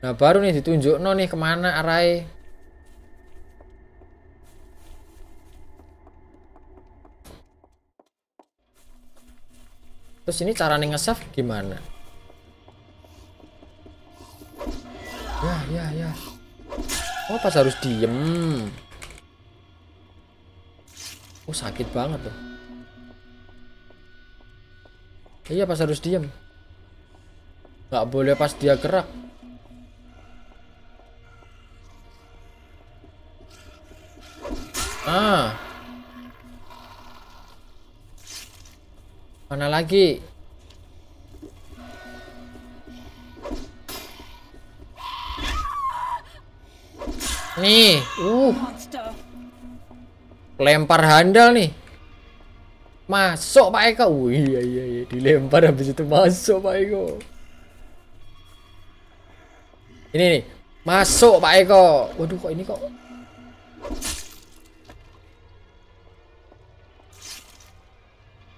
Nah, baru nih ditunjuk no nih kemana arahnya. Terus ini cara nge-save gimana? Ya, ya, ya. Oh, pas harus diem. Oh, sakit banget tuh. Iya, pas harus diam. Nggak boleh pas dia gerak. Ah. Mana lagi? Nih, lempar handal nih. Masuk Pak Eko. Iya, iya, iya, dilempar habis itu masuk Pak Eko. Ini nih, masuk Pak Eko. Waduh, kok ini kok.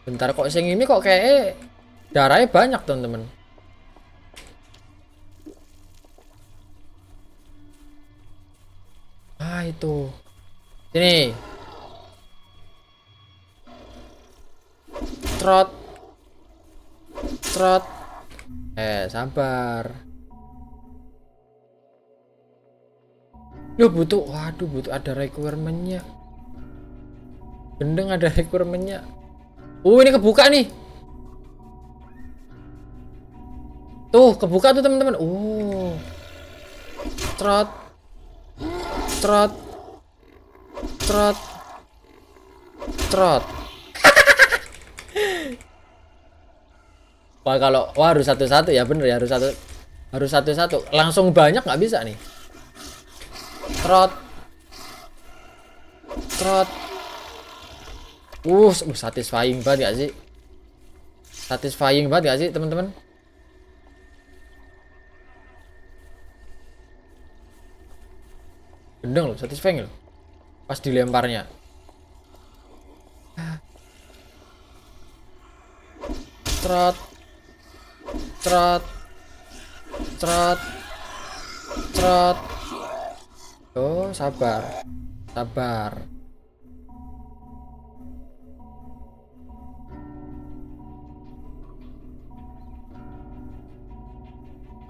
Bentar, kok sing ini kok kayak darahnya banyak, teman-teman. Ah, itu. Sini. Trot, trot, sabar. Lu butuh, waduh, butuh ada requirementnya. Gendeng ada requirementnya. Ini kebuka nih. Tuh, kebuka tuh teman-teman. Trot, trot, trot, trot. Wah, kalau harus satu-satu ya, bener ya, harus satu-satu. Langsung banyak nggak bisa nih. Trot, trot. Satisfying banget gak sih? Satisfying banget gak sih, teman-teman? Gendeng loh, satisfying loh. Pas dilemparnya. Trot, trot, trot, trot. Oh, sabar, sabar.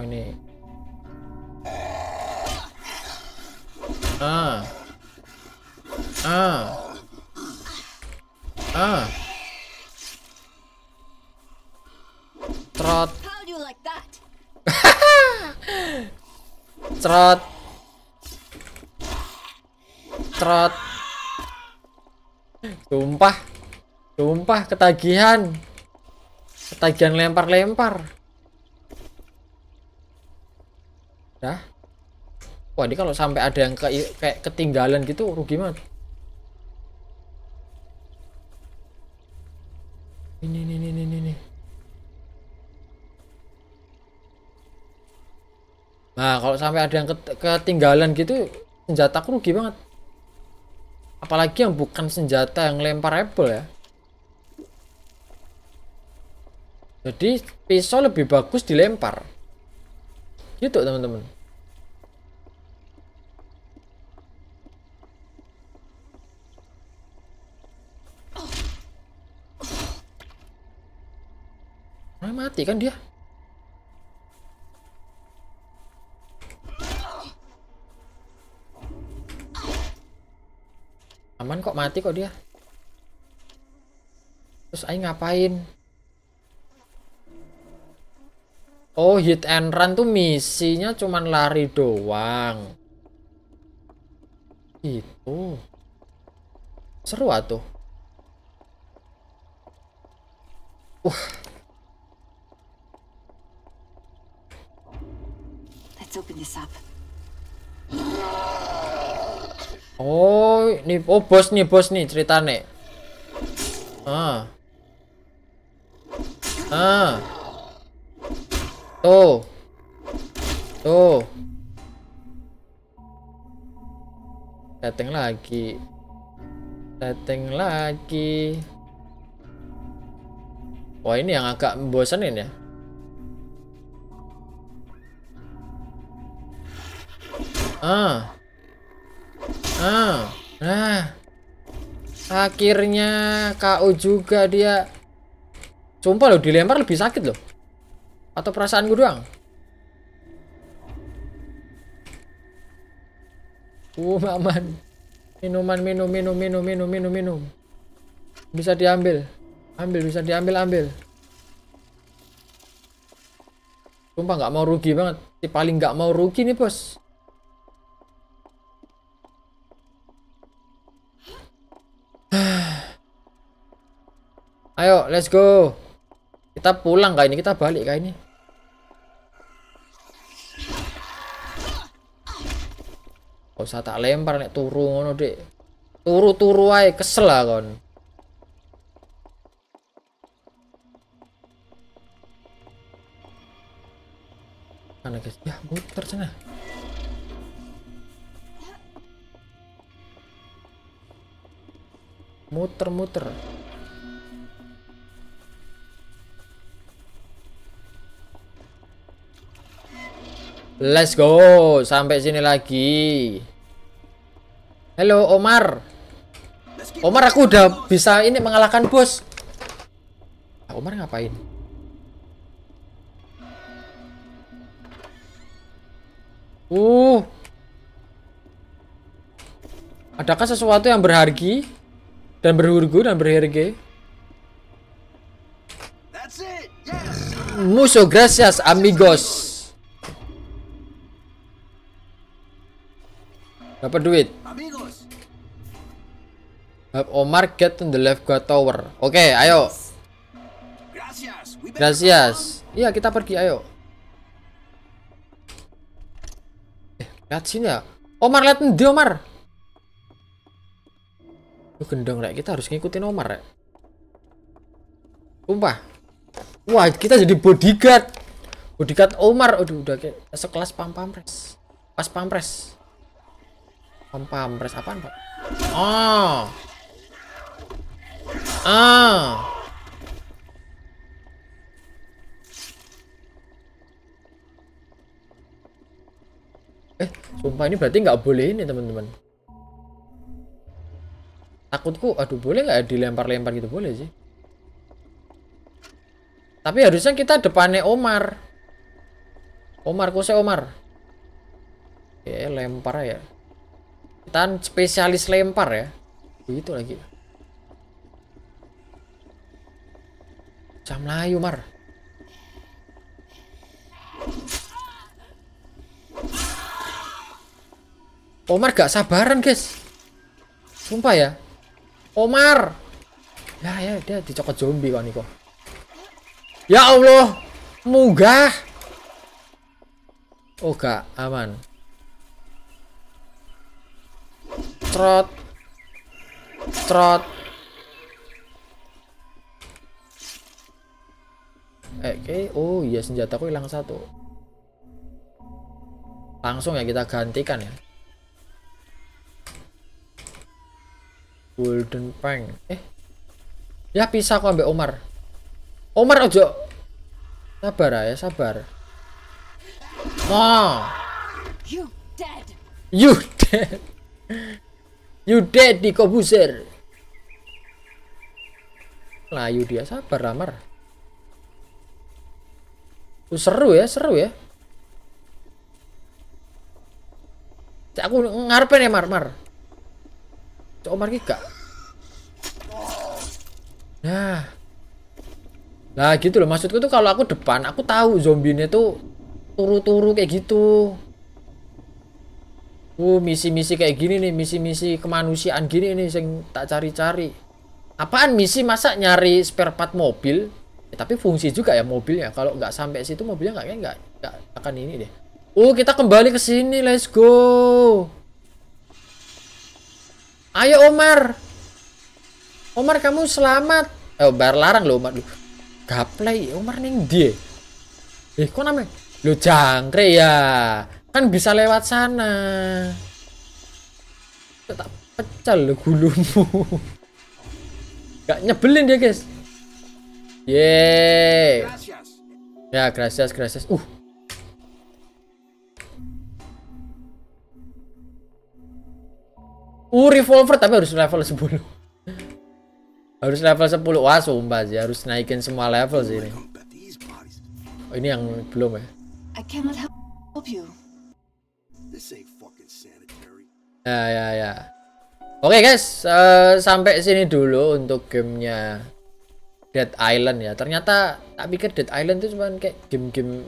Ini. Ah, ah, ah. Trot. Trot. Trot. Sumpah. Ketagihan. Ketagihan lempar-lempar. Dah. Wah, ini kalau sampai ada yang kayak ketinggalan gitu rugi banget. Ini. Nah, kalau sampai ada yang ketinggalan gitu senjataku rugi banget. Apalagi yang bukan senjata yang lempar apple ya. Jadi pisau lebih bagus dilempar. Gitu teman-teman. Nah, mati kan dia. Aman kok, mati kok dia. Terus aing ngapain? Oh, hit and run tuh misinya cuman lari doang. Itu seru atuh. Let's open this up. Oh, ini bos nih ceritane. Tuh. Dateng lagi. Wah, ini yang agak membosanin ya. Nah, akhirnya KO juga dia. Sumpah loh, dilempar lebih sakit loh. Atau perasaan gue doang? Aman. Minuman, minum. Bisa diambil. Ambil. Sumpah nggak mau rugi banget. Paling nggak mau rugi nih, bos. Ayo, let's go. Kita pulang kali ini, kita balik kali ini. Gak usah tak lempar nek turu ngono, Dik. Turu ae, kesel lah kon. Mana guys? Ya, muter sana. Muter. Let's go, sampai sini lagi. Halo Omar. Omar, aku udah bisa ini mengalahkan bos. Omar ngapain? Adakah sesuatu yang berharga dan berharga? Mucho gracias, amigos. Dapat duit. Help Omar get in the left guard tower. Oke, ayo. Gracias. Iya, kita pergi, ayo. Lihat sini ya. Omar, lihat nih, Omar. Lu gendong, Rek. Kita harus ngikutin Omar, Rek. Sumpah. Wah, kita jadi bodyguard. Bodyguard Omar. Aduh, udah kayak sekelas pampres. Pas pampres. Pampres apaan, Pak? Sumpah ini berarti nggak boleh ini, teman-teman. Takutku, aduh, boleh nggak dilempar-lempar gitu? Boleh sih. Tapi harusnya kita depannya Omar. Omar. Oke, lempar ya. Kita spesialis lempar ya. Begitu lagi. Jam layu, Mar. Omar gak sabaran, guys. Sumpah ya. Omar. Ya, dia dicokot zombie kok. Ya Allah, munggah. Oh gak, aman. Trot, trot. Oke, oh iya senjataku hilang satu. Langsung ya kita gantikan ya. Golden Pang. Ya pisah aku ambil Omar. Omar ojo. Sabar ya, sabar. Oh. You dead. You dead. You dead di Kobuzer. Layu dia, sabar Ramar. Seru ya, seru ya. Aku ngarepin ya Mar. Cok Omar gak. Nah. Nah gitu loh, maksudku tuh kalau aku depan, aku tahu zombinya tuh turu-turu kayak gitu. Misi-misi kayak gini nih, misi-misi kemanusiaan gini nih yang tak cari-cari. Apaan misi, masa nyari spare part mobil? Ya, tapi fungsi juga ya mobilnya. Kalau nggak sampai situ mobilnya nggak akan ini deh. Oh, kita kembali ke sini, let's go. Ayo Omar. Omar kamu selamat. Bar larang loh Omar. Gaplay, Omar neng dia. Kok namanya? Lu jangkrik ya. Kan bisa lewat sana. Tetap pecah lo gulumu. Gak nyebelin dia, guys. Yeay. Ya, gracias, gracias. Revolver tapi harus level 10. Harus level 10. Wah, sumpah sih harus naikin semua level sih ini. Oh, ini yang belum ya. Ya. Oke, guys, sampai sini dulu untuk gamenya Dead Island ya. Ternyata tak pikir Dead Island itu cuman kayak game-game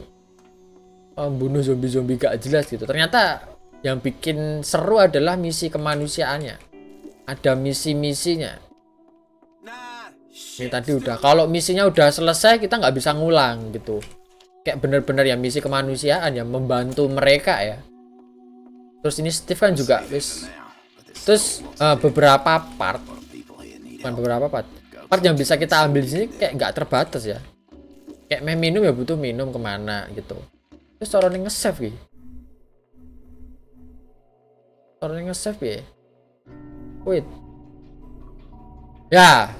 membunuh zombie-zombie gak jelas gitu. Ternyata yang bikin seru adalah misi kemanusiaannya. Ada misi-misinya. Ini tadi udah. Kalau misinya udah selesai, kita nggak bisa ngulang gitu. Kayak bener-bener ya misi kemanusiaan yang membantu mereka ya. Terus ini Steve kan juga. Terus beberapa part. Bukan beberapa part. Part yang bisa kita ambil di sini kayak nggak terbatas ya. Kayak mau minum ya butuh minum kemana gitu. Terus orangnya nge-save gitu. Orangnya nge-save ya. Wait. Ya.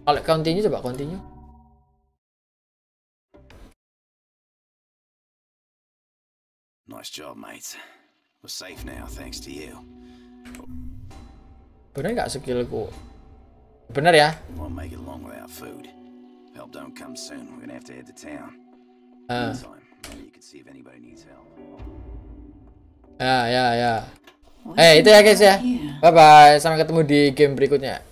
Kalau continue coba continue. Nice job, mate. We're safe now thanks to you. Bener enggak skillku? Bener ya? We'll make it long without food. Help don't come soon. We're gonna have to head to town. Maybe you can see if anybody needs help. Ya. Itu ya guys ya. Bye bye. Sampai ketemu di game berikutnya.